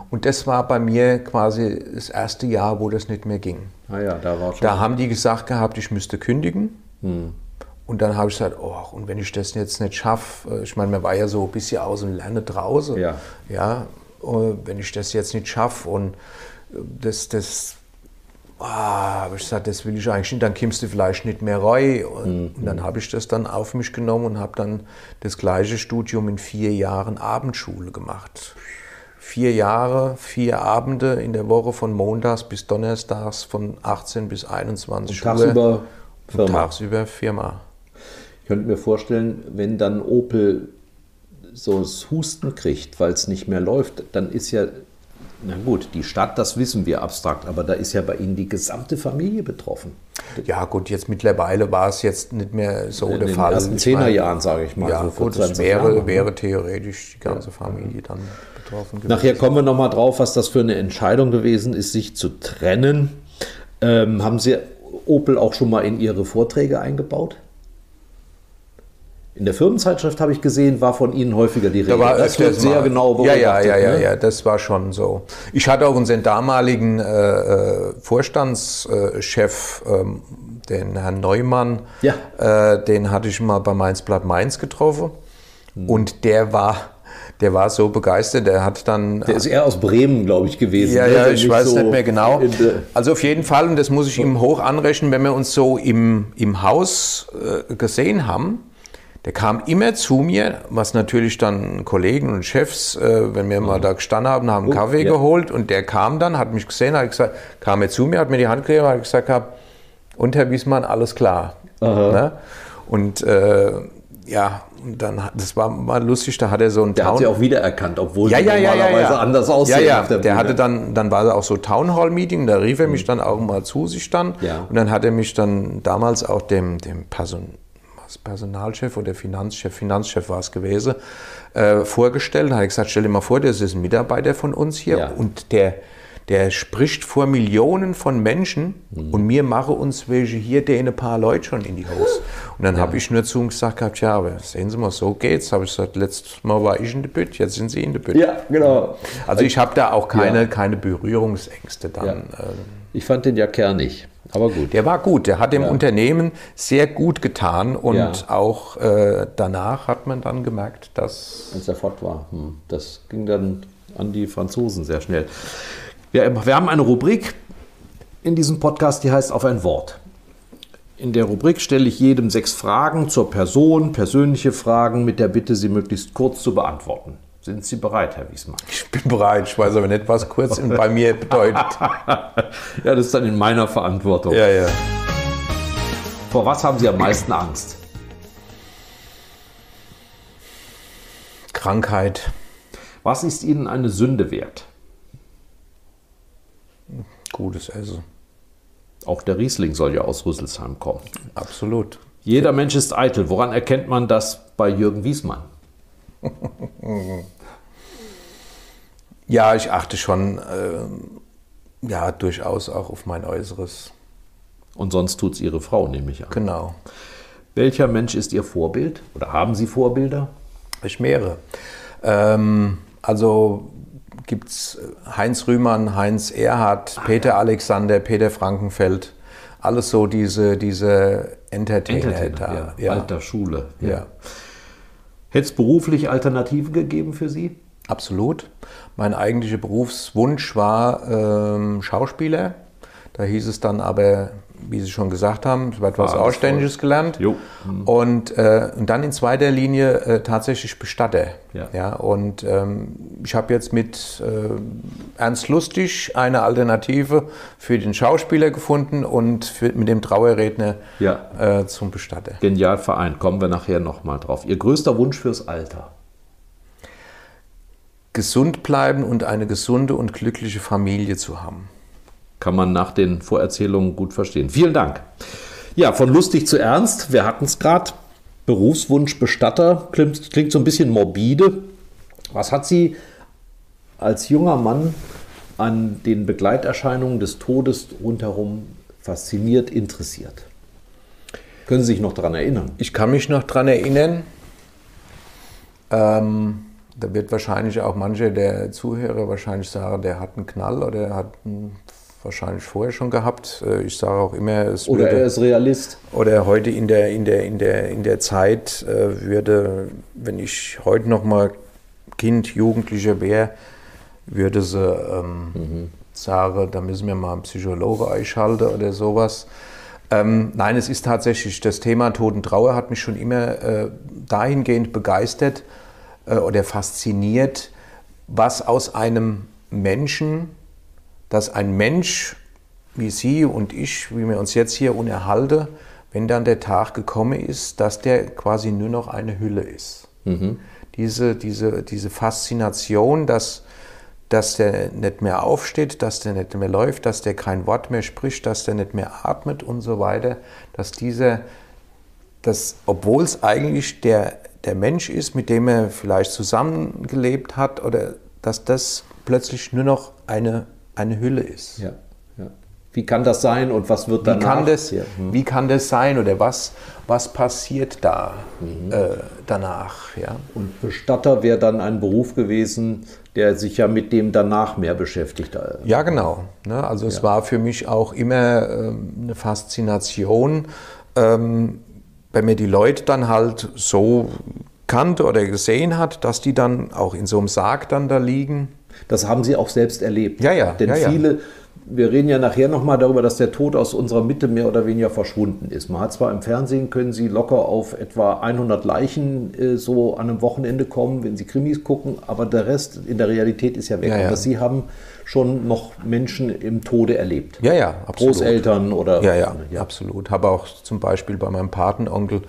Und das war bei mir quasi das erste Jahr, wo das nicht mehr ging. Da haben die gesagt gehabt, ich müsste kündigen. Und dann habe ich gesagt, und wenn ich das jetzt nicht schaffe, ich meine, man war ja so ein bisschen aus dem Lernen draußen. wenn ich das jetzt nicht schaffe und habe ich gesagt, das will ich eigentlich nicht, dann kommst du vielleicht nicht mehr rein. Und dann habe ich das dann auf mich genommen und habe dann das gleiche Studium in 4 Jahren Abendschule gemacht. 4 Jahre, 4 Abende in der Woche von montags bis donnerstags von 18 bis 21 Uhr. Tagsüber Firma. Und tagsüber Firma. Ich könnte mir vorstellen, wenn dann Opel so das Husten kriegt, weil es nicht mehr läuft, dann ist ja, na gut, die Stadt, das wissen wir abstrakt, aber da ist ja bei Ihnen die gesamte Familie betroffen. Ja gut, jetzt mittlerweile war es jetzt nicht mehr so der Fall. In den ersten 10er-Jahren, sage ich mal. Ja so gut, es wäre theoretisch die ganze Familie dann betroffen gewesen. Nachher kommen wir nochmal drauf, was das für eine Entscheidung gewesen ist, sich zu trennen. Haben Sie Opel auch schon mal in Ihre Vorträge eingebaut? In der Firmenzeitschrift habe ich gesehen, war von Ihnen häufiger die Rede. Da war das wird sehr genau beobachtet. Ja, das war schon so. Ich hatte auch unseren damaligen Vorstandschef, den Herrn Neumann, den hatte ich mal bei Mainz bleibt Mainz getroffen. Und der war so begeistert, der ist eher aus Bremen, glaube ich, gewesen. Ja, ich weiß es so nicht mehr genau. Also auf jeden Fall, und das muss ich ihm hoch anrechnen, wenn wir uns so im Haus gesehen haben, der kam immer zu mir, was natürlich dann Kollegen und Chefs, wenn wir mal da gestanden haben, haben Kaffee geholt. Und der kam dann, hat mich gesehen, kam er zu mir, hat mir die Hand gegeben, hat gesagt, und Herr Wiesmann, alles klar. Ne? Und dann, das war mal lustig, da hat er so ein Town... Der hat sie auch wiedererkannt, obwohl sie normalerweise anders aussehen. Ja, ja, der hatte dann war da auch so Town Hall Meeting, da rief er mich dann auch mal zu sich dann. Ja. Und dann hat er mich dann damals auch dem Personalchef oder Finanzchef war es gewesen, vorgestellt. Da habe ich gesagt, stell dir mal vor, das ist ein Mitarbeiter von uns hier und der spricht vor Millionen von Menschen und wir machen uns welche hier, denen ein paar Leute schon in die Hose. Und dann habe ich nur zu ihm gesagt gehabt, ja, aber sehen Sie mal, so geht's. Habe ich gesagt, letztes Mal war ich in der Bütt, jetzt sind Sie in der Bütt. Ja, genau. Also ich habe da auch keine Berührungsängste dann. Ja. Ich fand den ja kernig. Aber gut. Der war gut, der hat dem Unternehmen sehr gut getan und auch danach hat man dann gemerkt, dass... Als er fort war, das ging dann an die Franzosen sehr schnell. Wir haben eine Rubrik in diesem Podcast, die heißt Auf ein Wort. In der Rubrik stelle ich jedem 6 Fragen zur Person, persönliche Fragen mit der Bitte, sie möglichst kurz zu beantworten. Sind Sie bereit, Herr Wiesmann? Ich bin bereit. Ich weiß aber nicht, was kurz bei mir bedeutet. Ja, das ist dann in meiner Verantwortung. Ja, ja. Vor was haben Sie am meisten Angst? Krankheit. Was ist Ihnen eine Sünde wert? Gutes Essen. Auch der Riesling soll ja aus Rüsselsheim kommen. Absolut. Jeder Mensch ist eitel. Woran erkennt man das bei Jürgen Wiesmann? Ja, ich achte schon durchaus auch auf mein Äußeres. Und sonst tut es Ihre Frau, nehme ich an. Genau. Welcher Mensch ist Ihr Vorbild? Oder haben Sie Vorbilder? Ich mehrere. Also gibt es Heinz Rühmann, Heinz Erhardt, Peter Alexander, Peter Frankenfeld. Alles so diese Entertainer. Ja. Alter Schule. Ja. Ja. Hätte es beruflich Alternativen gegeben für Sie? Absolut. Mein eigentlicher Berufswunsch war Schauspieler. Da hieß es dann aber, wie Sie schon gesagt haben, ich habe etwas Ausständiges gelernt. Und dann in zweiter Linie tatsächlich Bestatter. Ja. Ja, und ich habe jetzt mit Ernst Lustig eine Alternative für den Schauspieler gefunden und mit dem Trauerredner zum Bestatter. Genial vereint, kommen wir nachher nochmal drauf. Ihr größter Wunsch fürs Alter? Gesund bleiben und eine gesunde und glückliche Familie zu haben. Kann man nach den Vorerzählungen gut verstehen. Vielen Dank. Ja, von lustig zu ernst, wir hatten es gerade. Berufswunsch Bestatter, klingt so ein bisschen morbide. Was hat Sie als junger Mann an den Begleiterscheinungen des Todes rundherum fasziniert, interessiert? Können Sie sich noch daran erinnern? Ich kann mich noch daran erinnern. Da wird wahrscheinlich auch manche der Zuhörer sagen, der hat einen Knall oder der hat einen... Wahrscheinlich vorher schon gehabt. Ich sage auch immer, es oder würde, er ist Realist. Oder heute in der Zeit würde, wenn ich heute noch mal Kind, Jugendlicher wäre, würde sie sagen, da müssen wir mal einen Psychologen einschalten oder sowas. Nein, es ist tatsächlich, das Thema Tod und Trauer hat mich schon immer dahingehend begeistert oder fasziniert, was aus einem Menschen, dass ein Mensch wie Sie und ich, wie wir uns jetzt hier unterhalten, wenn dann der Tag gekommen ist, dass der quasi nur noch eine Hülle ist. Mhm. Diese Faszination, dass der nicht mehr aufsteht, dass der nicht mehr läuft, dass der kein Wort mehr spricht, dass der nicht mehr atmet und so weiter, dass obwohl es eigentlich der Mensch ist, mit dem er vielleicht zusammengelebt hat, oder dass das plötzlich nur noch eine Hülle ist. Ja, ja. Wie kann das sein und was wird danach? Wie kann das sein oder was passiert da danach? Ja? Und Bestatter wäre dann ein Beruf gewesen, der sich ja mit dem danach mehr beschäftigt. Ja, genau. Also es war für mich auch immer eine Faszination, wenn man die Leute dann halt so kannte oder gesehen hat, dass die dann auch in so einem Sarg dann da liegen. Das haben Sie auch selbst erlebt. Ja, ja. Denn viele, wir reden ja nachher nochmal darüber, dass der Tod aus unserer Mitte mehr oder weniger verschwunden ist. Man hat zwar im Fernsehen, können Sie locker auf etwa 100 Leichen so an einem Wochenende kommen, wenn Sie Krimis gucken, aber der Rest in der Realität ist ja weg. Ja, ja. Aber Sie haben schon noch Menschen im Tode erlebt. Ja, ja, absolut. Großeltern oder... Ja, ja, ja, absolut. Habe auch zum Beispiel bei meinem Patenonkel,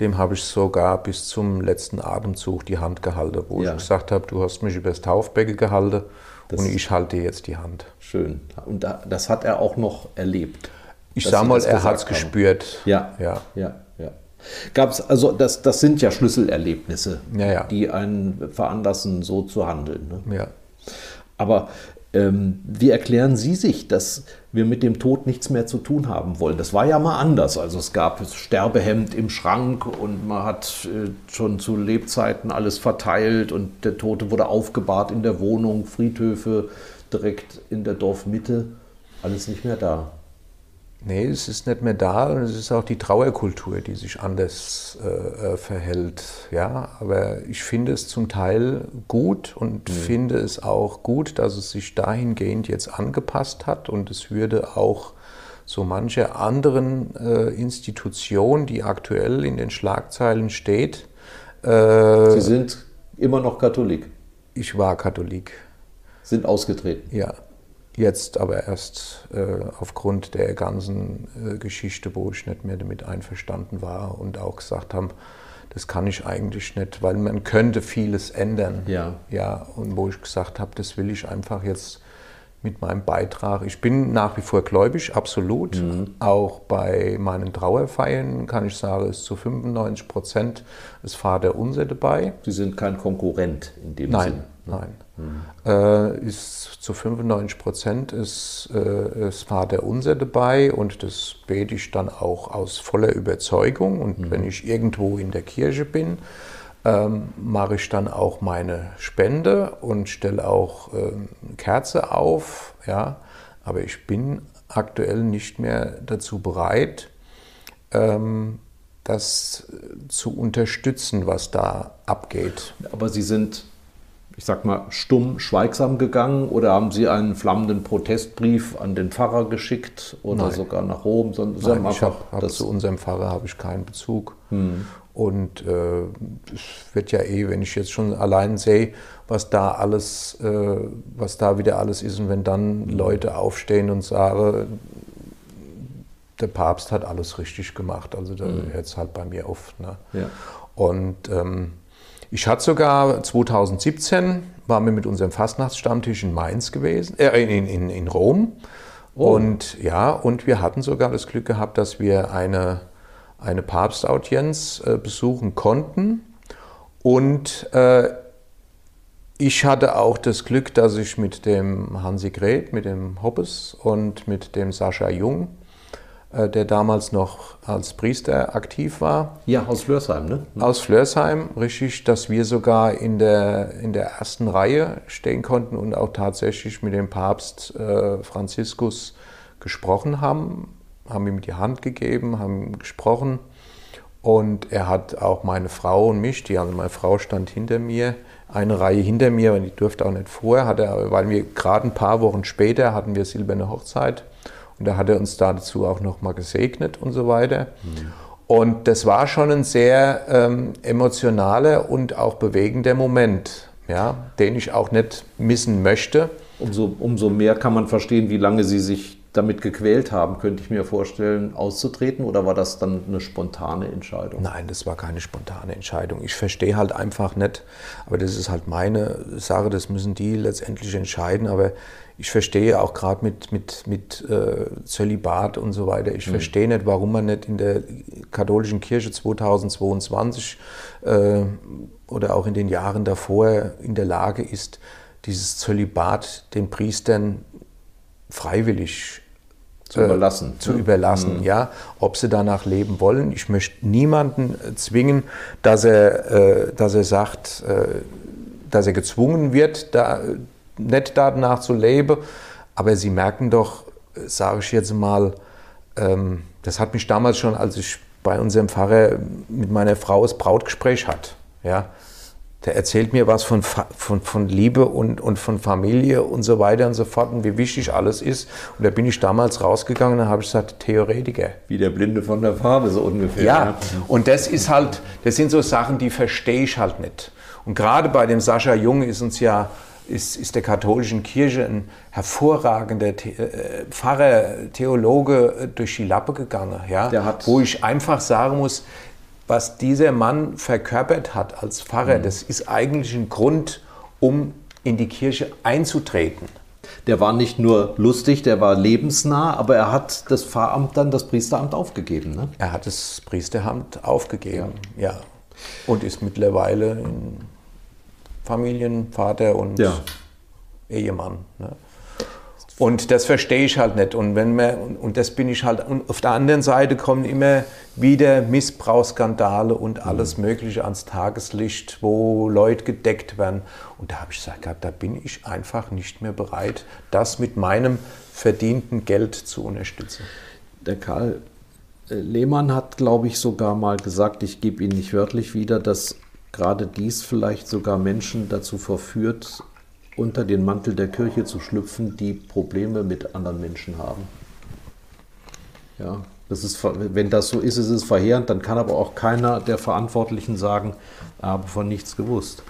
dem habe ich sogar bis zum letzten Atemzug die Hand gehalten, wo ich gesagt habe, du hast mich übers Taufbecken gehalten. Und ich halte jetzt die Hand. Schön. Und das hat er auch noch erlebt. Ich sage mal, er hat es gespürt. Ja, ja, ja, ja. Gab's, also das sind ja Schlüsselerlebnisse, ja, ja, die einen veranlassen, so zu handeln. Ne? Ja. Aber wie erklären Sie sich, dass wir mit dem Tod nichts mehr zu tun haben wollen? Das war ja mal anders. Also es gab Sterbehemd im Schrank und man hat schon zu Lebzeiten alles verteilt und der Tote wurde aufgebahrt in der Wohnung, Friedhöfe direkt in der Dorfmitte. Alles nicht mehr da. Nee, es ist nicht mehr da und es ist auch die Trauerkultur, die sich anders verhält. Ja, aber ich finde es zum Teil gut und finde es auch gut, dass es sich dahingehend jetzt angepasst hat, und es würde auch so manche anderen Institution, die aktuell in den Schlagzeilen steht. Sie sind immer noch Katholik? Ich war Katholik. Sind ausgetreten? Ja. Jetzt aber erst aufgrund der ganzen Geschichte, wo ich nicht mehr damit einverstanden war und auch gesagt habe, das kann ich eigentlich nicht, weil man könnte vieles ändern. Ja. Ja, und wo ich gesagt habe, das will ich einfach jetzt mit meinem Beitrag. Ich bin nach wie vor gläubig, absolut. Mhm. Auch bei meinen Trauerfeiern kann ich sagen, ist zu 95% das Vaterunser dabei. Sie sind kein Konkurrent in dem Sinne? Nein. Ist zu 95% ist das Vaterunser dabei, und das bete ich dann auch aus voller Überzeugung. Und wenn ich irgendwo in der Kirche bin, mache ich dann auch meine Spende und stelle auch Kerze auf. Ja? Aber ich bin aktuell nicht mehr dazu bereit, das zu unterstützen, was da abgeht. Aber Sie sind... ich sag mal, stumm, schweigsam gegangen, oder haben Sie einen flammenden Protestbrief an den Pfarrer geschickt oder sogar nach Rom? Nein, ich habe zu unserem Pfarrer habe ich keinen Bezug. Und es wird ja wenn ich jetzt schon allein sehe, was da wieder alles ist, und wenn dann Leute aufstehen und sagen, der Papst hat alles richtig gemacht, also da hört es halt bei mir auf. Ne? Ja. Und ich hatte sogar 2017, waren wir mit unserem Fastnachtsstammtisch in Mainz gewesen, in Rom. Oh. Und ja, und wir hatten sogar das Glück gehabt, dass wir eine Papstaudienz besuchen konnten. Und ich hatte auch das Glück, dass ich mit dem Hansi Greth, mit dem Hoppes und mit dem Sascha Jung, der damals noch als Priester aktiv war. Ja, aus Flörsheim, ne? Aus Flörsheim, richtig, dass wir sogar in der ersten Reihe stehen konnten und auch tatsächlich mit dem Papst Franziskus gesprochen haben, haben ihm die Hand gegeben, haben gesprochen Und er hat auch meine Frau und mich, also meine Frau stand hinter mir, eine Reihe hinter mir, und ich durfte auch nicht vor, weil wir gerade ein paar Wochen später hatten wir silberne Hochzeit. Und da hat er uns dazu auch nochmal gesegnet und so weiter. Mhm. Und das war schon ein sehr emotionaler und auch bewegender Moment, ja, den ich auch nicht missen möchte. Umso mehr kann man verstehen, wie lange Sie sich damit gequält haben, könnte ich mir vorstellen, auszutreten, oder war das dann eine spontane Entscheidung? Nein, das war keine spontane Entscheidung. Ich verstehe halt einfach nicht, aber das ist halt meine Sache, das müssen die letztendlich entscheiden, aber ich verstehe auch gerade mit Zölibat und so weiter, ich verstehe nicht, warum man nicht in der katholischen Kirche 2022 oder auch in den Jahren davor in der Lage ist, dieses Zölibat den Priestern freiwillig zu überlassen. Ja. Ob sie danach leben wollen. Ich möchte niemanden zwingen, dass er sagt, dass er gezwungen wird, nicht danach zu leben. Aber Sie merken doch, sage ich jetzt mal, das hat mich damals schon, als ich bei unserem Pfarrer mit meiner Frau das Brautgespräch hatte, ja, der erzählt mir was von Liebe und von Familie und so weiter und so fort und wie wichtig alles ist. Und da bin ich damals rausgegangen und habe ich gesagt, Theoretiker. Wie der Blinde von der Farbe, so ungefähr. Ja, und das ist halt, das sind so Sachen, die verstehe ich halt nicht. Und gerade bei dem Sascha Jung ist der katholischen Kirche ein hervorragender Pfarrer, Theologe durch die Lappe gegangen. Ja? Wo ich einfach sagen muss, was dieser Mann verkörpert hat als Pfarrer, das ist eigentlich ein Grund, um in die Kirche einzutreten. Der war nicht nur lustig, der war lebensnah, aber er hat das Pfarramt dann, das Priesteramt aufgegeben, ne? Er hat das Priesteramt aufgegeben, ja. Und ist mittlerweile ein Familienvater und Ehemann, ne? Und das verstehe ich halt nicht. Und auf der anderen Seite kommen immer wieder Missbrauchsskandale und alles Mögliche ans Tageslicht, wo Leute gedeckt werden. Und da habe ich gesagt, da bin ich einfach nicht mehr bereit, das mit meinem verdienten Geld zu unterstützen. Der Karl Lehmann hat, glaube ich, sogar mal gesagt, ich gebe ihn nicht wörtlich wieder, dass gerade dies vielleicht sogar Menschen dazu verführt, unter den Mantel der Kirche zu schlüpfen, die Probleme mit anderen Menschen haben. Ja, das ist, wenn das so ist es verheerend, dann kann aber auch keiner der Verantwortlichen sagen, habe von nichts gewusst.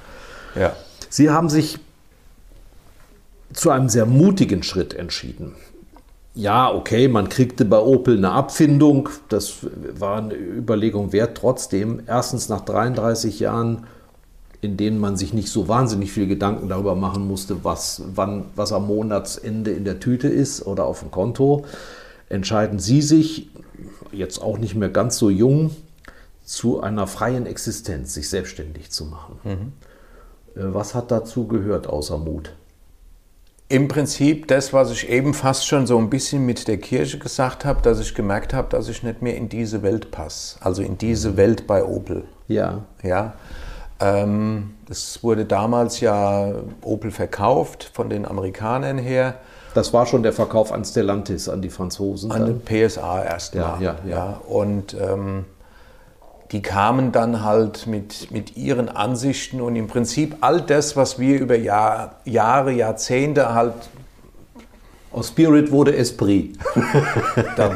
Ja. Sie haben sich zu einem sehr mutigen Schritt entschieden. Ja, okay, man kriegte bei Opel eine Abfindung, das war eine Überlegung wert, trotzdem erstens nach 33 Jahren, in denen man sich nicht so wahnsinnig viel Gedanken darüber machen musste, was am Monatsende in der Tüte ist oder auf dem Konto, entscheiden Sie sich, jetzt auch nicht mehr ganz so jung, zu einer freien Existenz, sich selbstständig zu machen. Mhm. Was hat dazu gehört, außer Mut? Im Prinzip das, was ich eben fast schon so ein bisschen mit der Kirche gesagt habe, dass ich gemerkt habe, dass ich nicht mehr in diese Welt passe, also in diese Welt bei Opel. Ja. Es wurde damals ja Opel verkauft von den Amerikanern her. Das war schon der Verkauf an Stellantis, an die Franzosen? An den PSA erstmal. Ja. Und die kamen dann halt mit ihren Ansichten und im Prinzip all das, was wir über Jahre, Jahrzehnte halt... Aus Spirit wurde Esprit. Da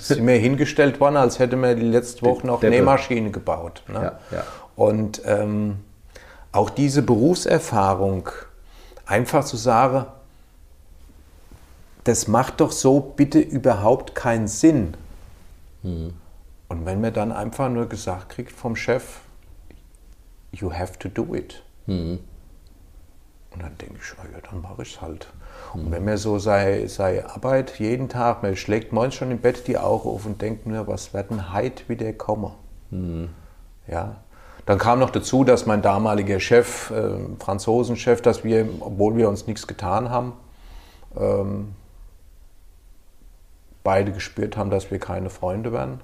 sind wir hingestellt worden, als hätte man die letzte Woche noch Nähmaschine gebaut, ne? Ja. Und auch diese Berufserfahrung, einfach zu sagen, das macht doch so bitte überhaupt keinen Sinn. Mhm. Und wenn man dann einfach nur gesagt kriegt vom Chef, you have to do it. Mhm. Und dann denke ich, ja, dann mache ich es halt. Mhm. Und wenn man so seine Arbeit jeden Tag, man schlägt morgens schon im Bett die Augen auf und denkt nur, was wird denn heute wieder kommen? Mhm. Ja. Dann kam noch dazu, dass mein damaliger Chef, Franzosenchef, dass wir, obwohl wir uns nichts getan haben, beide gespürt haben, dass wir keine Freunde werden.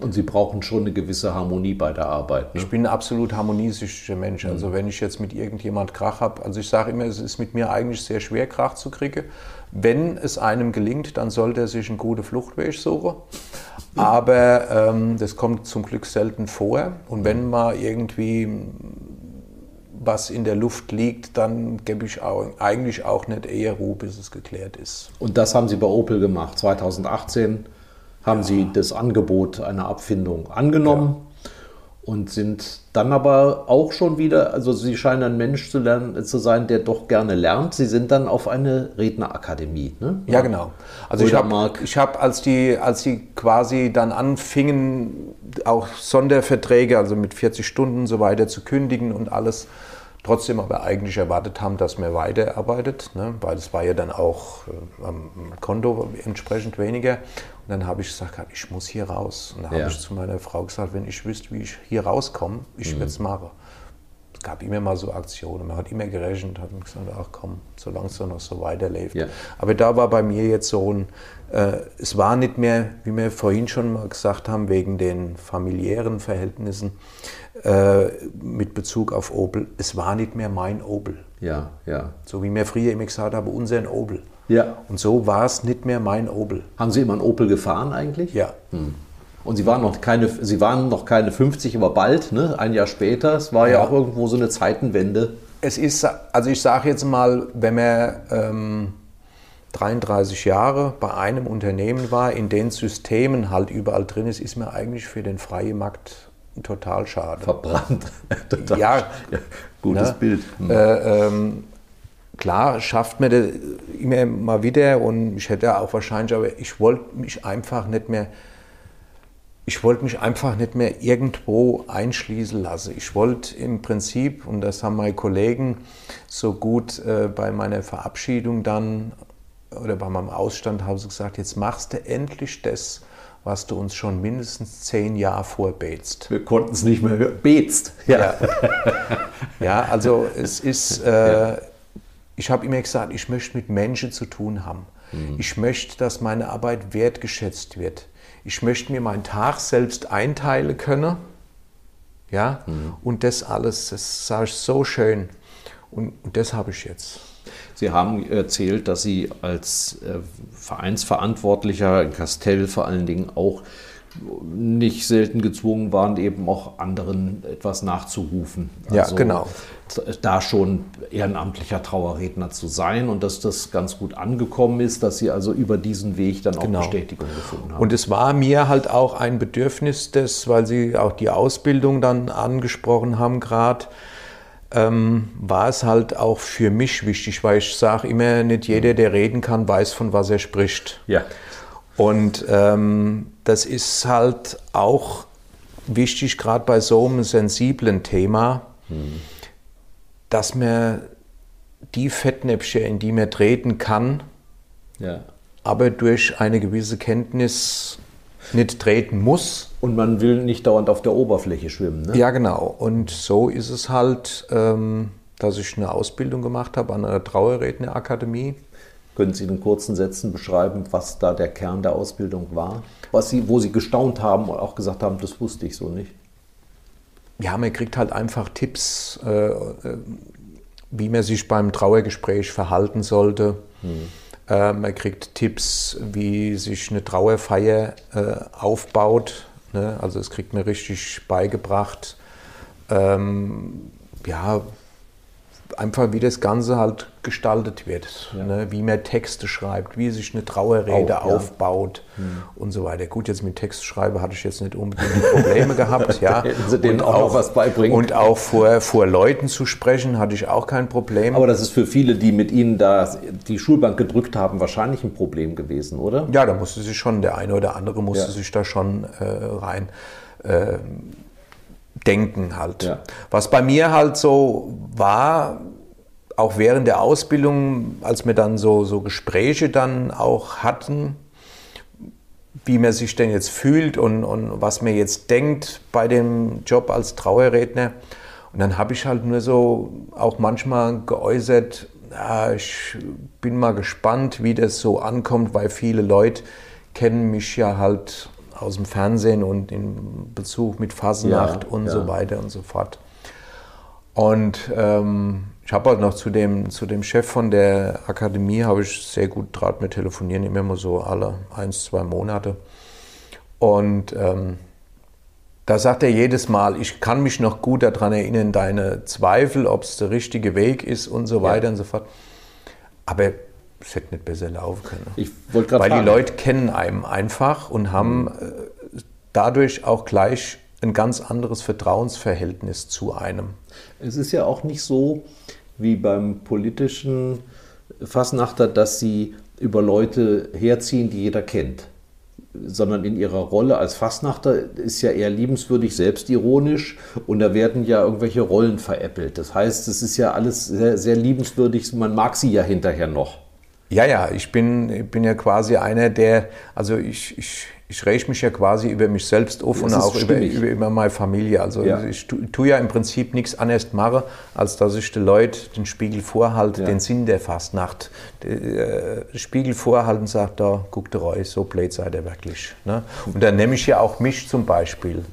Und Sie brauchen schon eine gewisse Harmonie bei der Arbeit. Ne? Ich bin ein absolut harmoniesüchtiger Mensch. Also wenn ich jetzt mit irgendjemand Krach habe, also ich sage immer, es ist mit mir eigentlich sehr schwer, Krach zu kriegen. Wenn es einem gelingt, dann sollte er sich einen guten Fluchtweg suchen. Aber das kommt zum Glück selten vor. Und wenn mal irgendwie was in der Luft liegt, dann gebe ich eigentlich auch nicht eher Ruhe, bis es geklärt ist. Und das haben Sie bei Opel gemacht, 2018. Haben Sie das Angebot einer Abfindung angenommen und sind dann aber auch schon wieder, also Sie scheinen ein Mensch zu sein, der doch gerne lernt. Sie sind dann auf eine Rednerakademie, ne? Ja, genau. Also ich habe, als die quasi dann anfingen, auch Sonderverträge, also mit 40 Stunden und so weiter zu kündigen und alles, trotzdem aber eigentlich erwartet haben, dass man weiterarbeitet, ne? Weil es war ja dann auch am Konto entsprechend weniger. Und dann habe ich gesagt, ich muss hier raus. Und dann habe ich zu meiner Frau gesagt, wenn ich wüsste, wie ich hier rauskomme, ich würde es machen. Es gab immer mal so Aktionen, man hat immer gerechnet, hat gesagt, ach komm, solange es doch noch so weiterläuft. Ja. Aber da war bei mir jetzt so ein, es war nicht mehr, wie wir vorhin schon mal gesagt haben, wegen den familiären Verhältnissen, mit Bezug auf Opel, es war nicht mehr mein Opel. Ja, ja. So wie mir früher immer gesagt habe, unseren Opel. Ja. Und so war es nicht mehr mein Opel. Haben Sie immer einen Opel gefahren eigentlich? Ja. Hm. Und Sie waren noch keine 50, aber bald, ne? Ein Jahr später. Es war ja auch irgendwo so eine Zeitenwende. Es ist, also ich sage jetzt mal, wenn man 33 Jahre bei einem Unternehmen war, in den Systemen halt überall drin ist, ist man eigentlich für den freien Markt total schade. Verbrannt. Total schade. Gutes Bild. Hm. Klar schafft man das immer mal wieder und ich hätte auch wahrscheinlich, aber ich wollte mich einfach nicht mehr irgendwo einschließen lassen. Ich wollte im Prinzip, und das haben meine Kollegen so gut bei meiner Verabschiedung dann oder bei meinem Ausstand, haben sie gesagt, jetzt machst du endlich das, was du uns schon mindestens 10 Jahre vorbetst. Wir konnten es nicht mehr hören. Betst. Ja. Ja, also es ist, ich habe immer gesagt, ich möchte mit Menschen zu tun haben. Mhm. Ich möchte, dass meine Arbeit wertgeschätzt wird. Ich möchte mir meinen Tag selbst einteilen können. Ja? Mhm. Und das alles, das sage ich so schön. Und das habe ich jetzt. Sie haben erzählt, dass Sie als Vereinsverantwortlicher in Kastell vor allen Dingen auch nicht selten gezwungen waren, eben auch anderen etwas nachzurufen. Also ja, genau. Da schon ehrenamtlicher Trauerredner zu sein und dass das ganz gut angekommen ist, dass Sie also über diesen Weg dann auch Bestätigung gefunden haben. Und es war mir halt auch ein Bedürfnis, das, weil Sie auch die Ausbildung dann angesprochen haben gerade, war es halt auch für mich wichtig, weil ich sage immer, nicht jeder, der reden kann, weiß, von was er spricht. Ja. Und das ist halt auch wichtig, gerade bei so einem sensiblen Thema, dass man die Fettnäpfchen, in die man treten kann, aber durch eine gewisse Kenntnis nicht treten muss. Und man will nicht dauernd auf der Oberfläche schwimmen, ne? Ja, genau. Und so ist es halt, dass ich eine Ausbildung gemacht habe an einer Trauerrednerakademie. Können Sie in kurzen Sätzen beschreiben, was da der Kern der Ausbildung war? Wo Sie gestaunt haben und auch gesagt haben, das wusste ich so nicht. Ja, man kriegt halt einfach Tipps, wie man sich beim Trauergespräch verhalten sollte. Hm. Man kriegt Tipps, wie sich eine Trauerfeier aufbaut. Ne? Also das kriegt man richtig beigebracht. Ja, einfach wie das Ganze halt gestaltet wird, ne? Wie man Texte schreibt, wie sich eine Trauerrede aufbaut und so weiter. Gut, jetzt mit Textschreiben hatte ich jetzt nicht unbedingt Probleme gehabt. Ja. Sie denen und auch was beibringen. Und auch vor Leuten zu sprechen, hatte ich auch kein Problem. Aber das ist für viele, die mit Ihnen da die Schulbank gedrückt haben, wahrscheinlich ein Problem gewesen, oder? Ja, da musste sich schon, der eine oder andere musste sich da schon rein... denken halt. Ja. Was bei mir halt so war, auch während der Ausbildung, als wir dann so Gespräche dann auch hatten, wie man sich denn jetzt fühlt und was man jetzt denkt bei dem Job als Trauerredner. Und dann habe ich halt nur so auch manchmal geäußert, ich bin mal gespannt, wie das so ankommt, weil viele Leute kennen mich ja halt aus dem Fernsehen und in Bezug mit Fasnacht und so weiter und so fort. Und ich habe halt noch zu dem Chef von der Akademie, habe ich sehr gut Draht, mit telefonieren, immer mal so alle 1-2 Monate. Und da sagt er jedes Mal, ich kann mich noch gut daran erinnern, deine Zweifel, ob es der richtige Weg ist und so weiter und so fort. Aber es hätte nicht besser laufen können. Ich wollte gerade fragen. Weil die Leute kennen einen einfach und haben dadurch auch gleich ein ganz anderes Vertrauensverhältnis zu einem. Es ist ja auch nicht so wie beim politischen Fasnachter, dass sie über Leute herziehen, die jeder kennt, sondern in ihrer Rolle als Fasnachter ist ja eher liebenswürdig, selbstironisch, und da werden ja irgendwelche Rollen veräppelt. Das heißt, es ist ja alles sehr, sehr liebenswürdig, man mag sie ja hinterher noch. Ja, ja, ich bin ja quasi einer, der, also ich räche mich ja quasi über mich selbst auf und auch über meine Familie. Also ich tue ja im Prinzip nichts anderes machen, als dass ich den Leuten den Spiegel vorhalte, den Sinn der Fastnacht. Den Spiegel vorhalten und sage, da guckt ihr euch, so blöd seid ihr wirklich. Ne? Und dann nehme ich ja auch mich zum Beispiel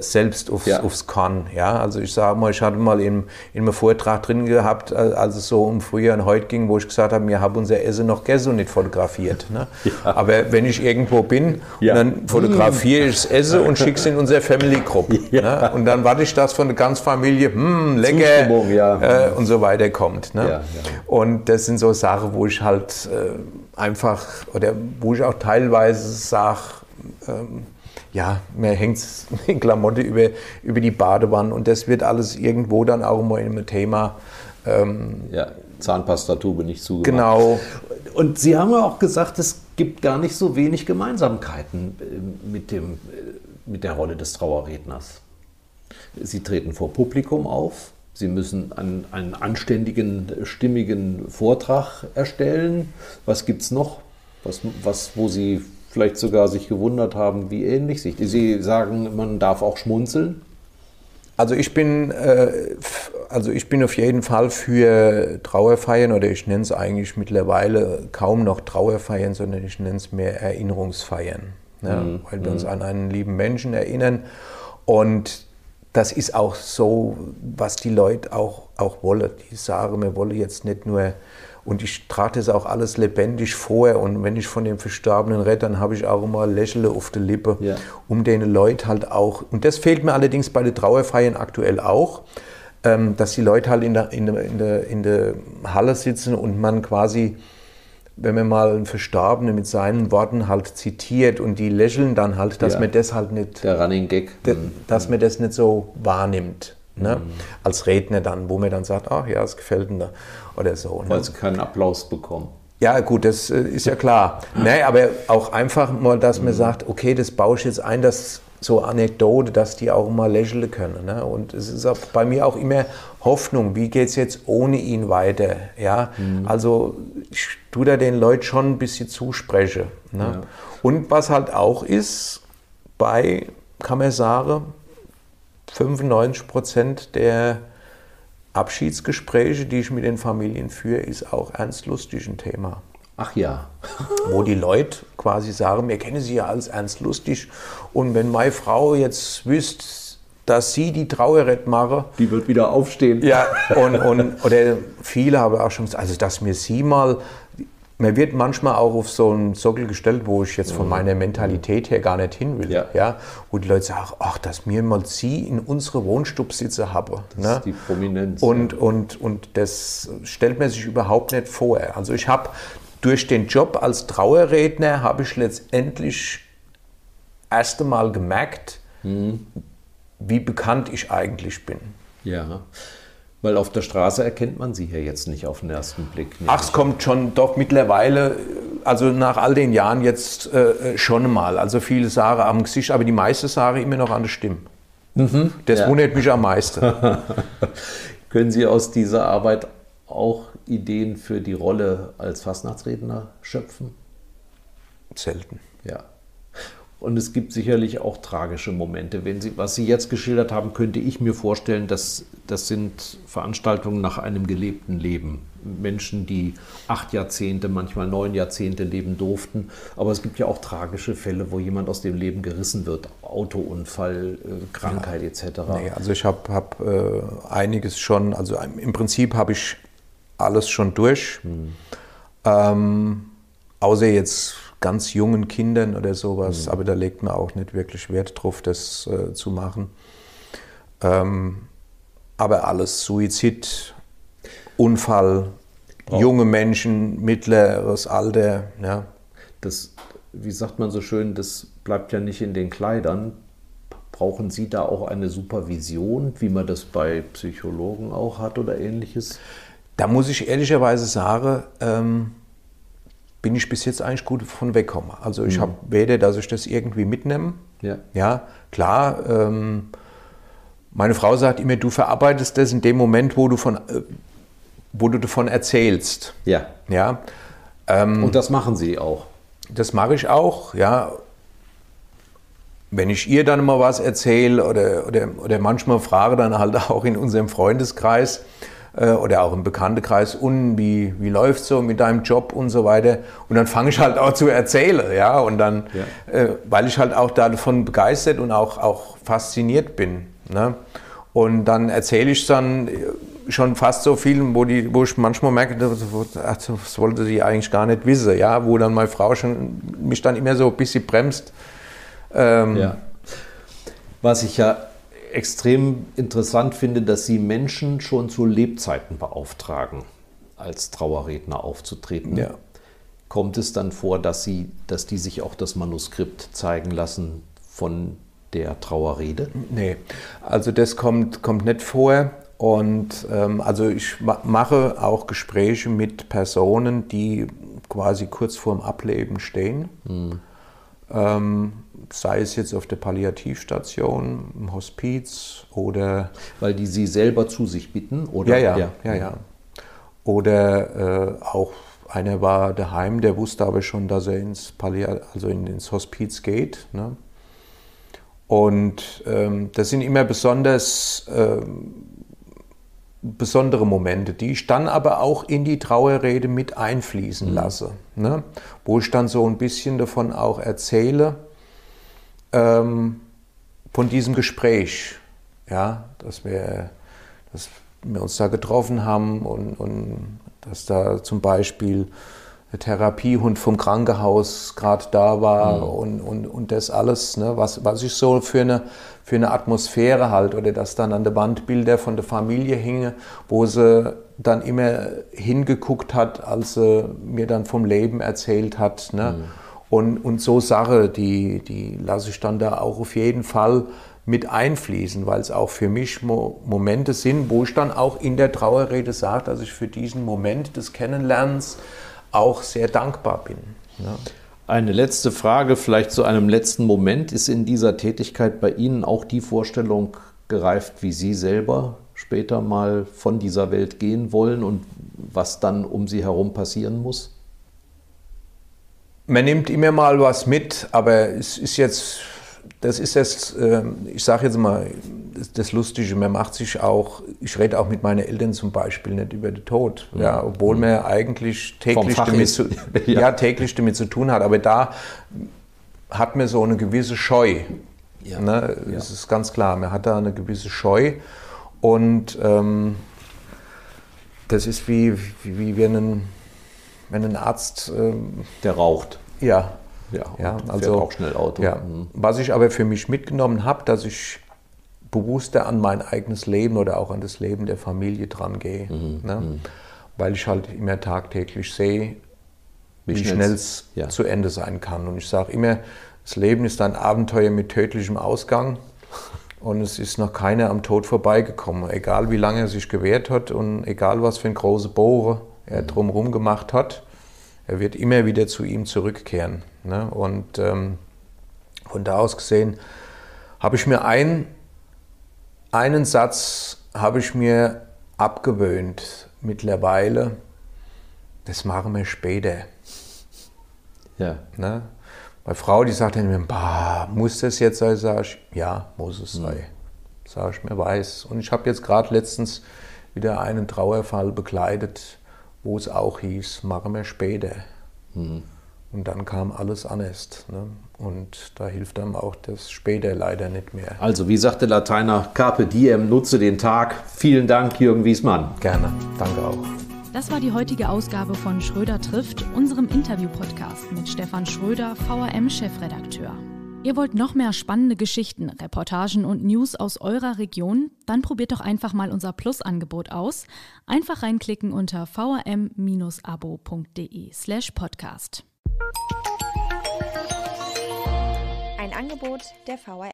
selbst aufs Korn. Ja? Also ich sage mal, ich hatte mal in einem Vortrag drin gehabt, als es so um früher und heute ging, wo ich gesagt habe, wir haben unser Essen noch gegessen und nicht fotografiert. Ne? Ja. Aber wenn ich irgendwo bin, und dann fotografiere ich das Essen und schicke es in unsere Family Group. Ja. Ne? Und dann warte ich, dass von der ganzen Familie, lecker, und so weiter kommt. Ne? Ja, ja. Und das sind so Sachen, wo ich halt einfach, oder wo ich auch teilweise sage, mir hängt in Klamotte über die Badewanne, und das wird alles irgendwo dann auch mal in einem Thema. Zahnpastatube nicht zugemacht. Genau. Und Sie haben ja auch gesagt, es gibt gar nicht so wenig Gemeinsamkeiten mit der Rolle des Trauerredners. Sie treten vor Publikum auf, Sie müssen einen anständigen, stimmigen Vortrag erstellen. Was gibt es noch, wo Sie vielleicht sogar sich gewundert haben, wie ähnlich sich. Sie sagen, man darf auch schmunzeln? Also ich bin auf jeden Fall für Trauerfeiern, oder ich nenne es eigentlich mittlerweile kaum noch Trauerfeiern, sondern ich nenne es mehr Erinnerungsfeiern. Ne? Weil wir uns an einen lieben Menschen erinnern. Und das ist auch so, was die Leute auch wollen. Die sagen, wir wollen jetzt nicht nur. Und ich trage das auch alles lebendig vor. Und wenn ich von dem Verstorbenen rede, dann habe ich auch immer Lächeln auf der Lippe, um den Leuten halt auch. Und das fehlt mir allerdings bei den Trauerfeiern aktuell auch, dass die Leute halt in der Halle sitzen und man quasi, wenn man mal einen Verstorbenen mit seinen Worten halt zitiert und die lächeln dann halt, dass man das halt nicht. Der Running Gag. Dass man das nicht so wahrnimmt. Ne? Als Redner dann, wo mir dann sagt, ach ja, es gefällt mir oder so. Ne? Weil sie keinen Applaus bekommen. Ja gut, das ist ja klar. Nee, aber auch einfach mal, dass man sagt, okay, das baue ich jetzt ein, dass so Anekdote, dass die auch mal lächeln können. Ne? Und es ist auch bei mir auch immer Hoffnung, wie geht es jetzt ohne ihn weiter? Ja? Also ich tue da den Leuten schon ein bisschen zuspreche. Ne? Ja. Und was halt auch ist, bei Kommissare, 95% der Abschiedsgespräche, die ich mit den Familien führe, ist auch Ernst Lustig ein Thema. Ach ja. Wo die Leute quasi sagen, wir kennen Sie ja als Ernst Lustig, und wenn meine Frau jetzt wüsste, dass Sie die Trauerrett mache. Die wird wieder aufstehen. Ja, oder viele haben auch schon gesagt, also dass mir Sie mal. Man wird manchmal auch auf so einen Sockel gestellt, wo ich jetzt von meiner Mentalität her gar nicht hin will. Ja. Ja? Wo die Leute sagen, ach, dass mir mal Sie in unsere Wohnstube sitzen habe. Das ist die Prominenz. Und das stellt man sich überhaupt nicht vor. Also ich habe durch den Job als Trauerredner, habe ich letztendlich das erste Mal gemerkt, wie bekannt ich eigentlich bin. Ja. Weil auf der Straße erkennt man sie hier jetzt nicht auf den ersten Blick. Nämlich. Ach, es kommt schon doch mittlerweile, also nach all den Jahren jetzt schon mal. Also viele Sachen am Gesicht, aber die meiste Sache immer noch an der Stimme. Das wundert mich am meisten. Können Sie aus dieser Arbeit auch Ideen für die Rolle als Fastnachtsredner schöpfen? Selten. Ja. Und es gibt sicherlich auch tragische Momente. Was Sie jetzt geschildert haben, könnte ich mir vorstellen, das sind Veranstaltungen nach einem gelebten Leben. Menschen, die 8 Jahrzehnte, manchmal 9 Jahrzehnte leben durften. Aber es gibt ja auch tragische Fälle, wo jemand aus dem Leben gerissen wird. Autounfall, Krankheit etc. Nee, also ich hab einiges schon, also im Prinzip habe ich alles schon durch. Hm. Außer jetzt ganz jungen Kindern oder sowas. Hm. Aber da legt man auch nicht wirklich Wert drauf, das zu machen. Aber alles, Suizid, Unfall, junge Menschen, mittleres Alter. Ja. Das, wie sagt man so schön, das bleibt ja nicht in den Kleidern. Brauchen Sie da auch eine Supervision, wie man das bei Psychologen auch hat oder Ähnliches? Da muss ich ehrlicherweise sagen, bin ich bis jetzt eigentlich gut von weggekommen. Also ich habe weder, dass ich das irgendwie mitnehme. Ja, ja klar. Meine Frau sagt immer, du verarbeitest das in dem Moment, wo du davon erzählst. Ja. Ja. Und das machen Sie auch? Das mache ich auch, ja. Wenn ich ihr dann mal was erzähle oder manchmal frage dann halt auch in unserem Freundeskreis oder auch im Bekanntenkreis, wie läuft es so mit deinem Job und so weiter. Und dann fange ich halt auch zu erzählen, ja. Und dann, ja. Weil ich halt auch davon begeistert und auch fasziniert bin, ne? Und dann erzähle ich dann schon fast so viel, wo ich manchmal merke, das wollte sie eigentlich gar nicht wissen, ja, wo dann meine Frau schon mich dann immer so ein bisschen bremst. Ja. Was ich ja extrem interessant finde, dass Sie Menschen schon zu Lebzeiten beauftragen, als Trauerredner aufzutreten. Ja. Kommt es dann vor, dass die sich auch das Manuskript zeigen lassen von der Trauerrede? Nee, also das kommt nicht vor. Und also ich mache auch Gespräche mit Personen, die quasi kurz vorm Ableben stehen. Mhm. Sei es jetzt auf der Palliativstation, im Hospiz oder... Weil die Sie selber zu sich bitten? Oder? Ja. Oder auch einer war daheim, der wusste aber schon, dass er ins Hospiz geht, ne? Und das sind immer besondere Momente, die ich dann aber auch in die Trauerrede mit einfließen lasse, ne? Wo ich dann so ein bisschen davon auch erzähle, von diesem Gespräch, ja? Dass wir uns da getroffen haben und dass da zum Beispiel der Therapiehund vom Krankenhaus gerade da war, und das alles, ne? Was ich so für eine Atmosphäre halt, oder dass dann an der Wand Bilder von der Familie hingen, wo sie dann immer hingeguckt hat, als sie mir dann vom Leben erzählt hat, ne? Und so Sachen, die lasse ich dann da auch auf jeden Fall mit einfließen, weil es auch für mich Momente sind, wo ich dann auch in der Trauerrede sage, dass ich für diesen Moment des Kennenlernens auch sehr dankbar bin. Ja. Eine letzte Frage, vielleicht zu einem letzten Moment. Ist in dieser Tätigkeit bei Ihnen auch die Vorstellung gereift, wie Sie selber später mal von dieser Welt gehen wollen und was dann um Sie herum passieren muss? Man nimmt immer mal was mit, aber ich sage jetzt mal, das Lustige, ich rede auch mit meinen Eltern zum Beispiel nicht über den Tod, ja, obwohl man eigentlich täglich damit zu tun hat, aber da hat man so eine gewisse Scheu, ja, ne? Ja. Das ist ganz klar, man hat da eine gewisse Scheu und das ist wie wenn ein Arzt... der raucht. Ja, also fährt auch schnell Auto. Ja. Was ich aber für mich mitgenommen habe, dass ich bewusster an mein eigenes Leben oder auch an das Leben der Familie dran gehe. Ne? Weil ich halt immer tagtäglich sehe, wie schnell es zu Ende sein kann. Und ich sage immer, das Leben ist ein Abenteuer mit tödlichem Ausgang und es ist noch keiner am Tod vorbeigekommen. Egal wie lange er sich gewehrt hat und egal was für eine große Bohre er drumherum gemacht hat, er wird immer wieder zu ihm zurückkehren. Ne? Und von da aus gesehen habe ich mir einen Satz habe ich mir abgewöhnt mittlerweile, das machen wir später. Ja. Ne? Meine Frau, die sagt dann, muss das jetzt sein? Sag ich, ja, muss es sein. Sag ich mir, weiß. Und ich habe jetzt gerade letztens wieder einen Trauerfall begleitet, wo es auch hieß, machen wir später. Mhm. Und dann kam alles anders. Ne? Und da hilft einem auch das später leider nicht mehr. Also, wie sagte Lateiner, Carpe Diem, nutze den Tag. Vielen Dank, Jürgen Wiesmann. Gerne, danke auch. Das war die heutige Ausgabe von Schröder trifft, unserem Interview-Podcast mit Stefan Schröder, VRM-Chefredakteur. Ihr wollt noch mehr spannende Geschichten, Reportagen und News aus eurer Region? Dann probiert doch einfach mal unser Plus-Angebot aus. Einfach reinklicken unter vrm-abo.de/podcast. Ein Angebot der VRM.